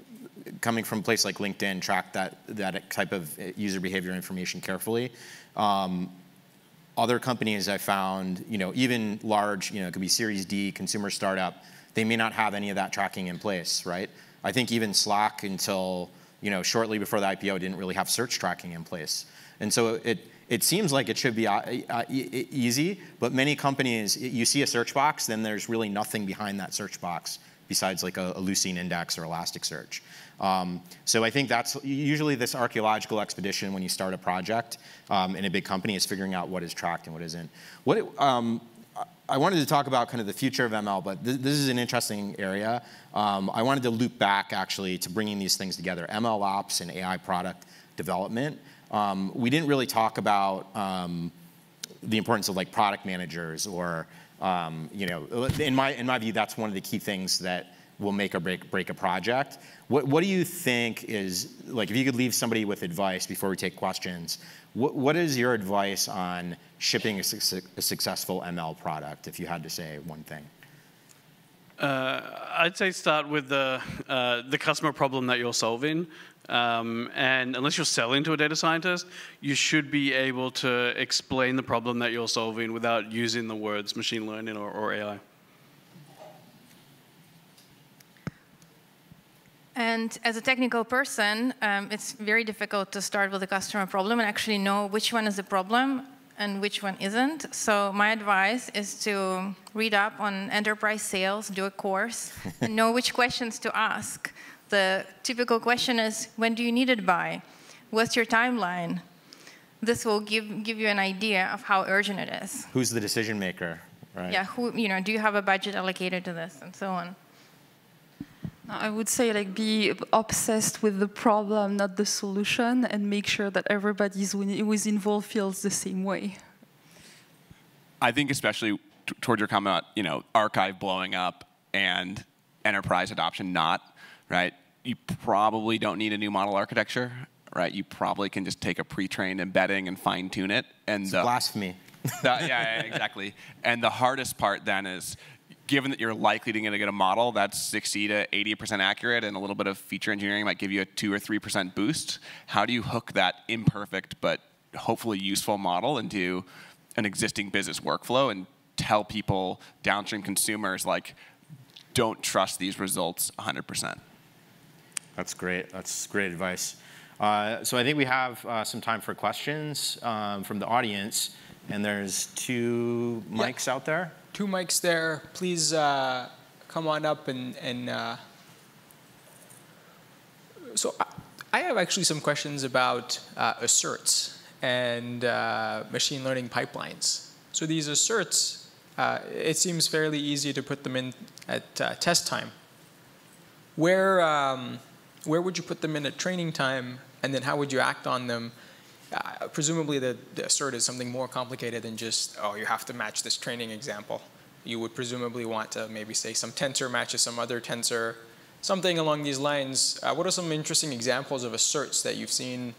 coming from a place like LinkedIn, track that type of user behavior information carefully. Other companies I found, you know, even large, you know, it could be Series D, consumer startup, they may not have any of that tracking in place, right? I think even Slack until, you know, shortly before the IPO didn't really have search tracking in place. And so it seems like it should be easy, but many companies, you see a search box, then there's really nothing behind that search box besides like a Lucene index or Elasticsearch. So I think that's usually this archaeological expedition when you start a project in a big company is figuring out what is tracked and what isn't. I wanted to talk about kind of the future of ML, but this is an interesting area. I wanted to loop back actually to bringing these things together, ML ops and AI product development. We didn't really talk about the importance of like product managers or, you know, in my view, that's one of the key things that will make or break a project. What do you think is, like, if you could leave somebody with advice before we take questions, what is your advice on shipping a successful ML product, if you had to say one thing? I'd say start with the customer problem that you're solving. And unless you're selling to a data scientist, you should be able to explain the problem that you're solving without using the words machine learning or AI. And as a technical person, it's very difficult to start with a customer problem and actually know which one is the problem and which one isn't. So my advice is to read up on enterprise sales, do a course, and know which questions to ask. The typical question is, when do you need it by? What's your timeline? This will give you an idea of how urgent it is. Who's the decision maker, right? Yeah, who, you know, do you have a budget allocated to this, and so on. I would say, like, be obsessed with the problem, not the solution, and make sure that everybody who is involved feels the same way. I think, especially toward your comment, you know, archive blowing up and enterprise adoption not, right? You probably don't need a new model architecture, right? You probably can just take a pre-trained embedding and fine-tune it. And it's blasphemy. Yeah, exactly. And the hardest part then is, given that you're likely to get a model that's 60 to 80% accurate and a little bit of feature engineering might give you a 2 or 3% boost, how do you hook that imperfect but hopefully useful model into an existing business workflow and tell people, downstream consumers, like, don't trust these results 100%? That's great. That's great advice. So I think we have some time for questions from the audience. And there's two mics out there. Two mics there. Please come on up and so I have actually some questions about asserts and machine learning pipelines. So these asserts, it seems fairly easy to put them in at test time. Where would you put them in at training time, and then how would you act on them? Presumably, the assert is something more complicated than just, oh, you have to match this training example. You would presumably want to maybe say some tensor matches some other tensor, something along these lines. What are some interesting examples of asserts that you've seen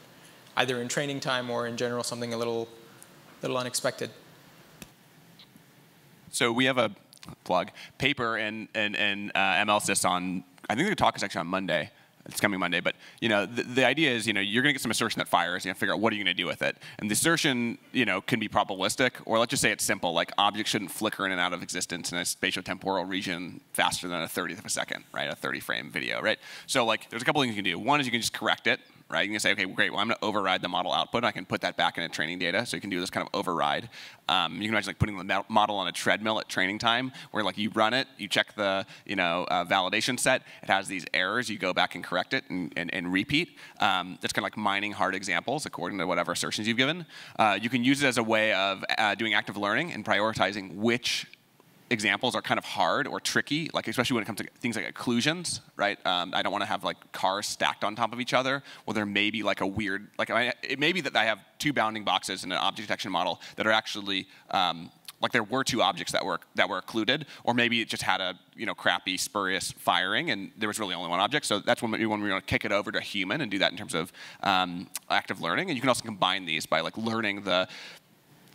either in training time or in general, something a little unexpected? So we have a plug paper and MLSys on, I think the talk is actually on Monday. It's coming Monday, but you know the idea is, you know, you're going to get some assertion that fires. You have to figure out what are you going to do with it. And the assertion, you know, can be probabilistic, or let's just say it's simple, like objects shouldn't flicker in and out of existence in a spatiotemporal region faster than a 30th of a second, right? A 30-frame video, right? So like, there's a couple things you can do. One is you can just correct it, right? You can say, okay, great. Well, I'm going to override the model output. And I can put that back into training data. So you can do this kind of override. You can imagine like putting the model on a treadmill at training time, where like you run it, you check the validation set. It has these errors. You go back and correct it and repeat. That's kind of like mining hard examples according to whatever assertions you've given. You can use it as a way of doing active learning and prioritizing which examples are kind of hard or tricky, like especially when it comes to things like occlusions, right? I don't want to have like cars stacked on top of each other. Well, there may be like a weird, like it may be that I have two bounding boxes in an object detection model that are actually like there were two objects that were occluded, or maybe it just had a crappy spurious firing, and there was really only one object. So that's when we're going to kick it over to a human and do that in terms of active learning. And you can also combine these by like learning the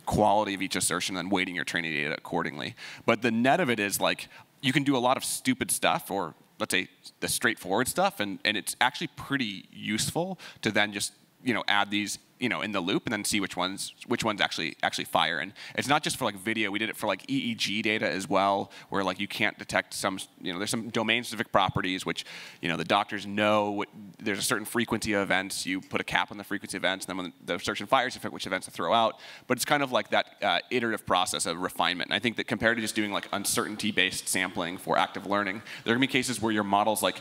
quality of each assertion and weighting your training data accordingly. But the net of it is like you can do a lot of stupid stuff, or let's say the straightforward stuff, and it's actually pretty useful to then just add these in the loop and then see which ones actually fire. And it's not just for like video. We did it for like EEG data as well, where like you can't detect some there's some domain specific properties which the doctors know there's a certain frequency of events. You put a cap on the frequency of events, and then when the assertion fires, you pick which events to throw out. But it's kind of like that iterative process of refinement. And I think that compared to just doing like uncertainty based sampling for active learning, there are gonna be cases where your model's like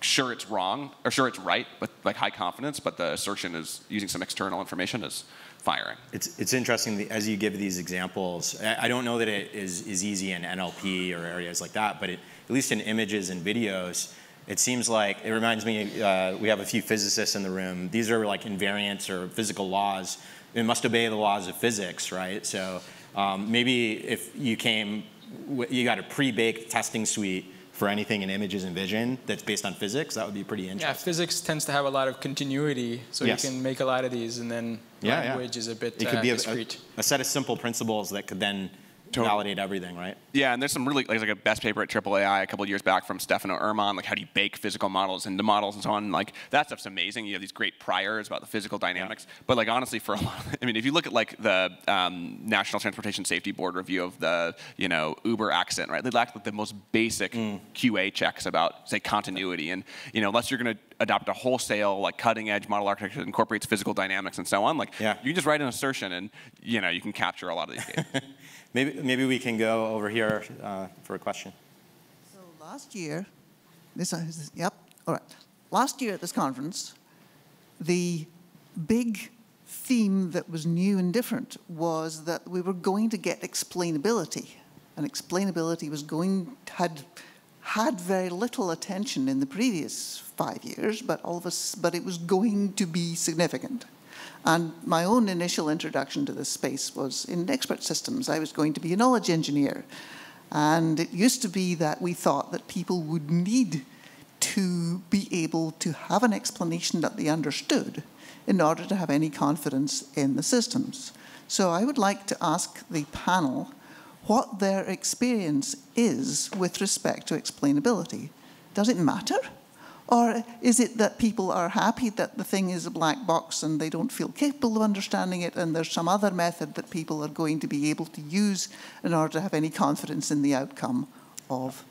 sure it's wrong, or sure it's right, but like high confidence, but the assertion is using some external information is firing. It's interesting that as you give these examples, I don't know that it is easy in NLP or areas like that, but at least in images and videos, it seems like, it reminds me, we have a few physicists in the room. These are like invariants or physical laws it must obey the laws of physics, right? So maybe if you came, you got a pre-baked testing suite for anything in images and vision that's based on physics, that would be pretty interesting. Yeah, physics tends to have a lot of continuity, so yes, you can make a lot of these, and then language is a bit discrete. It could be a set of simple principles that could then validate everything, right? Yeah, and there's some really, like a best paper at AAAI a couple of years back from Stefano Erman, like how do you bake physical models into models and so on. Like that stuff's amazing. You have these great priors about the physical dynamics. Yeah. But like honestly, for a lot of, I mean, if you look at like the National Transportation Safety Board review of the Uber accident, right? They lack like the most basic QA checks about say continuity, and unless you're going to adopt a wholesale like cutting edge model architecture that incorporates physical dynamics and so on, like you just write an assertion and you can capture a lot of these cases. Maybe we can go over here for a question. So last year, Last year at this conference, the big theme that was new and different was that we were going to get explainability, and explainability was had very little attention in the previous 5 years, but it was going to be significant. And my own initial introduction to this space was in expert systems. I was going to be a knowledge engineer. And it used to be that we thought that people would need to be able to have an explanation that they understood in order to have any confidence in the systems. So I would like to ask the panel what their experience is with respect to explainability. Does it matter? Or is it that people are happy that the thing is a black box and they don't feel capable of understanding it, and there's some other method that people are going to be able to use in order to have any confidence in the outcome of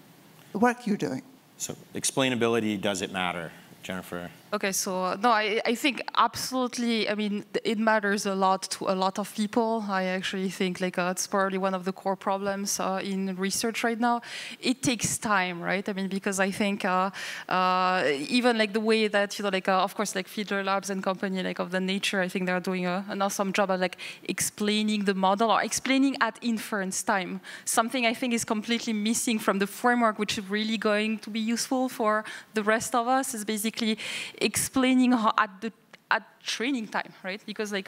the work you're doing? So explainability, does it matter, Jennifer? Okay, so no, I think absolutely, I mean, it matters a lot to a lot of people. I actually think like it's probably one of the core problems in research right now. It takes time, right? I mean, because I think even like the way that, of course, like Fiddler Labs and company, like of the nature, I think they're doing an awesome job at like explaining the model or explaining at inference time. Something I think is completely missing from the framework, which is really going to be useful for the rest of us, is basically explaining how at training time, right? Because like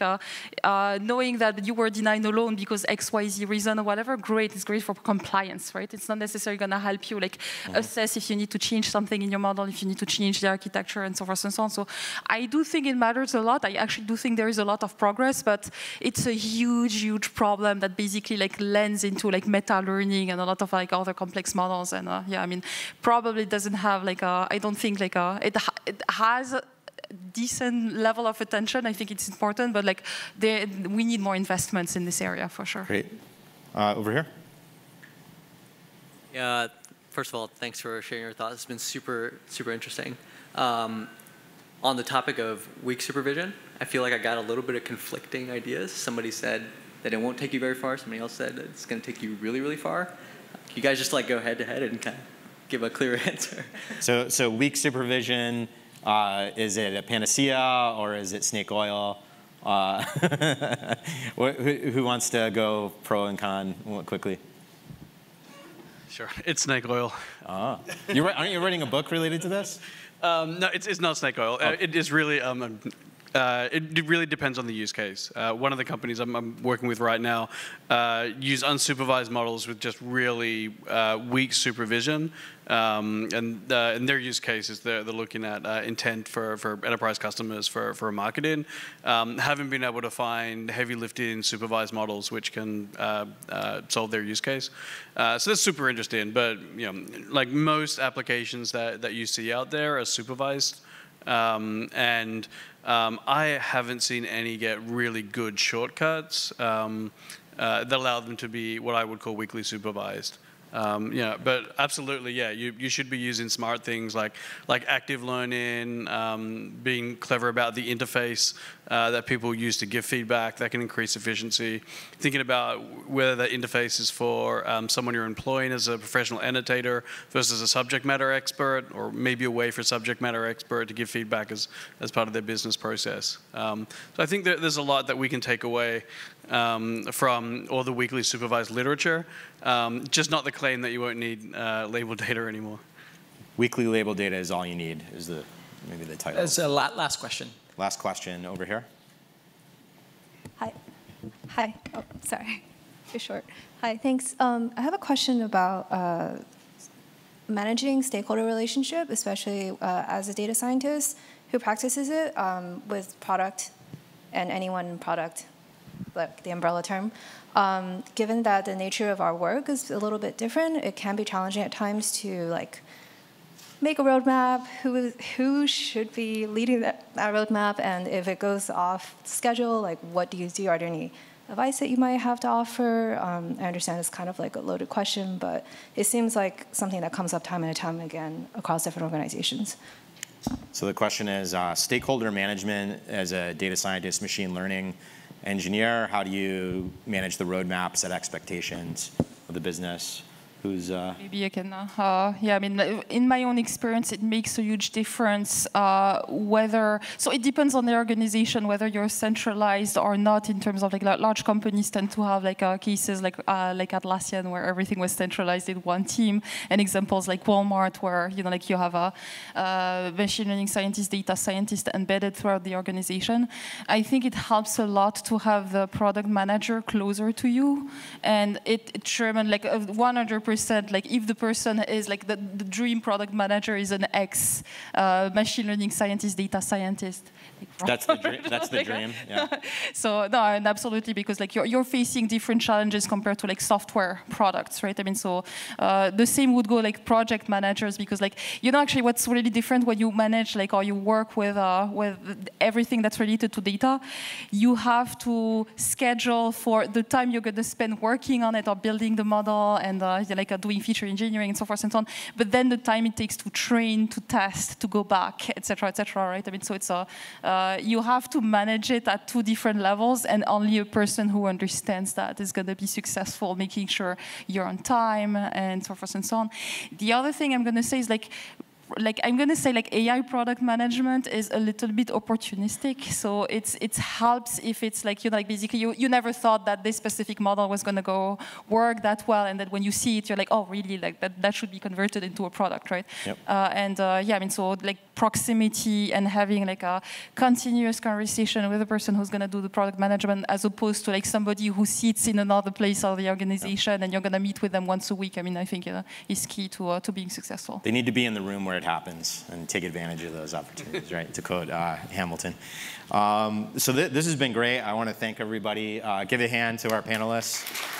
knowing that you were denied a loan because X, Y, Z reason or whatever, great, it's great for compliance, right? It's not necessarily going to help you like assess if you need to change something in your model, if you need to change the architecture and so forth and so on. So I do think it matters a lot. I actually do think there is a lot of progress, but it's a huge, huge problem that basically like lends into like meta learning and a lot of like other complex models. And yeah, I mean, probably doesn't have like a, I don't think like a, it has decent level of attention. I think it's important, but like we need more investments in this area for sure. Great. Over here. Yeah. First of all, thanks for sharing your thoughts. It's been super, super interesting. On the topic of weak supervision, I feel like I got a little bit of conflicting ideas. Somebody said that it won't take you very far. Somebody else said it's going to take you really, really far. You guys just like go head to head and kind of give a clear answer. So weak supervision. Is it a panacea or is it snake oil? Who wants to go pro and con quickly? Sure, it's snake oil. Oh. Aren't you writing a book related to this? No, it's not snake oil. Oh. It is really, it really depends on the use case. One of the companies I'm working with right now use unsupervised models with just really weak supervision. And their use cases, they're looking at intent for enterprise customers for marketing. Haven't been able to find heavy lifting supervised models which can solve their use case. So that's super interesting. But like most applications that you see out there are supervised, and I haven't seen any get really good shortcuts that allow them to be what I would call weakly supervised. Yeah, but absolutely, yeah. You should be using smart things like active learning, being clever about the interface that people use to give feedback. That can increase efficiency. Thinking about whether that interface is for someone you're employing as a professional annotator versus a subject matter expert, or maybe a way for a subject matter expert to give feedback as part of their business process. So I think that there's a lot that we can take away from all the weakly supervised literature, just not the claim that you won't need labeled data anymore. Weekly labeled data is all you need, is maybe the title. That's a last question. Last question over here. Hi, Hi. Oh, sorry. You're short. Hi, thanks. I have a question about managing stakeholder relationship, especially as a data scientist who practices it with product and anyone in product, like the umbrella term. Given that the nature of our work is a little bit different, it can be challenging at times to like make a roadmap, who should be leading that roadmap, and if it goes off schedule, like what do you do? Are there any advice that you might have to offer? I understand it's kind of like a loaded question, but it seems like something that comes up time and time again across different organizations. So the question is stakeholder management as a data scientist, machine learning engineer, how do you manage the roadmap, set expectations of the business? Maybe I can. Yeah, I mean, in my own experience, it makes a huge difference whether. So it depends on the organization whether you're centralized or not. In terms of like large companies tend to have like cases like Atlassian where everything was centralized in one team, and examples like Walmart where you know like you have a machine learning scientist, data scientist embedded throughout the organization. I think it helps a lot to have the product manager closer to you, and it determines like 100%. Like if the person is like the dream product manager is an ex machine learning scientist, data scientist. Like that's the dream. That's the dream. Yeah. So no, and absolutely, because like you're facing different challenges compared to like software products, right? I mean, so the same would go like project managers, because like you know actually what's really different when you manage like or you work with everything that's related to data, you have to schedule for the time you're going to spend working on it or building the model and like doing feature engineering and so forth and so on, but then the time it takes to train, to test, to go back, et cetera, right? I mean, so it's a, you have to manage it at two different levels, and only a person who understands that is going to be successful, making sure you're on time and so forth and so on. The other thing I'm going to say is like I'm going to say like AI product management is a little bit opportunistic. So it helps if it's like, you know, like basically you never thought that this specific model was going to go work that well. And then when you see it, you're like, oh, really? Like that should be converted into a product, right? Yep. Yeah, I mean, so like proximity and having like a continuous conversation with the person who's going to do the product management, as opposed to like somebody who sits in another place of the organization, yep, and you're going to meet with them once a week. I mean, I think, you know, is key to being successful. They need to be in the room where it happens and take advantage of those opportunities, right? To quote Hamilton. So this has been great. I want to thank everybody. Give a hand to our panelists.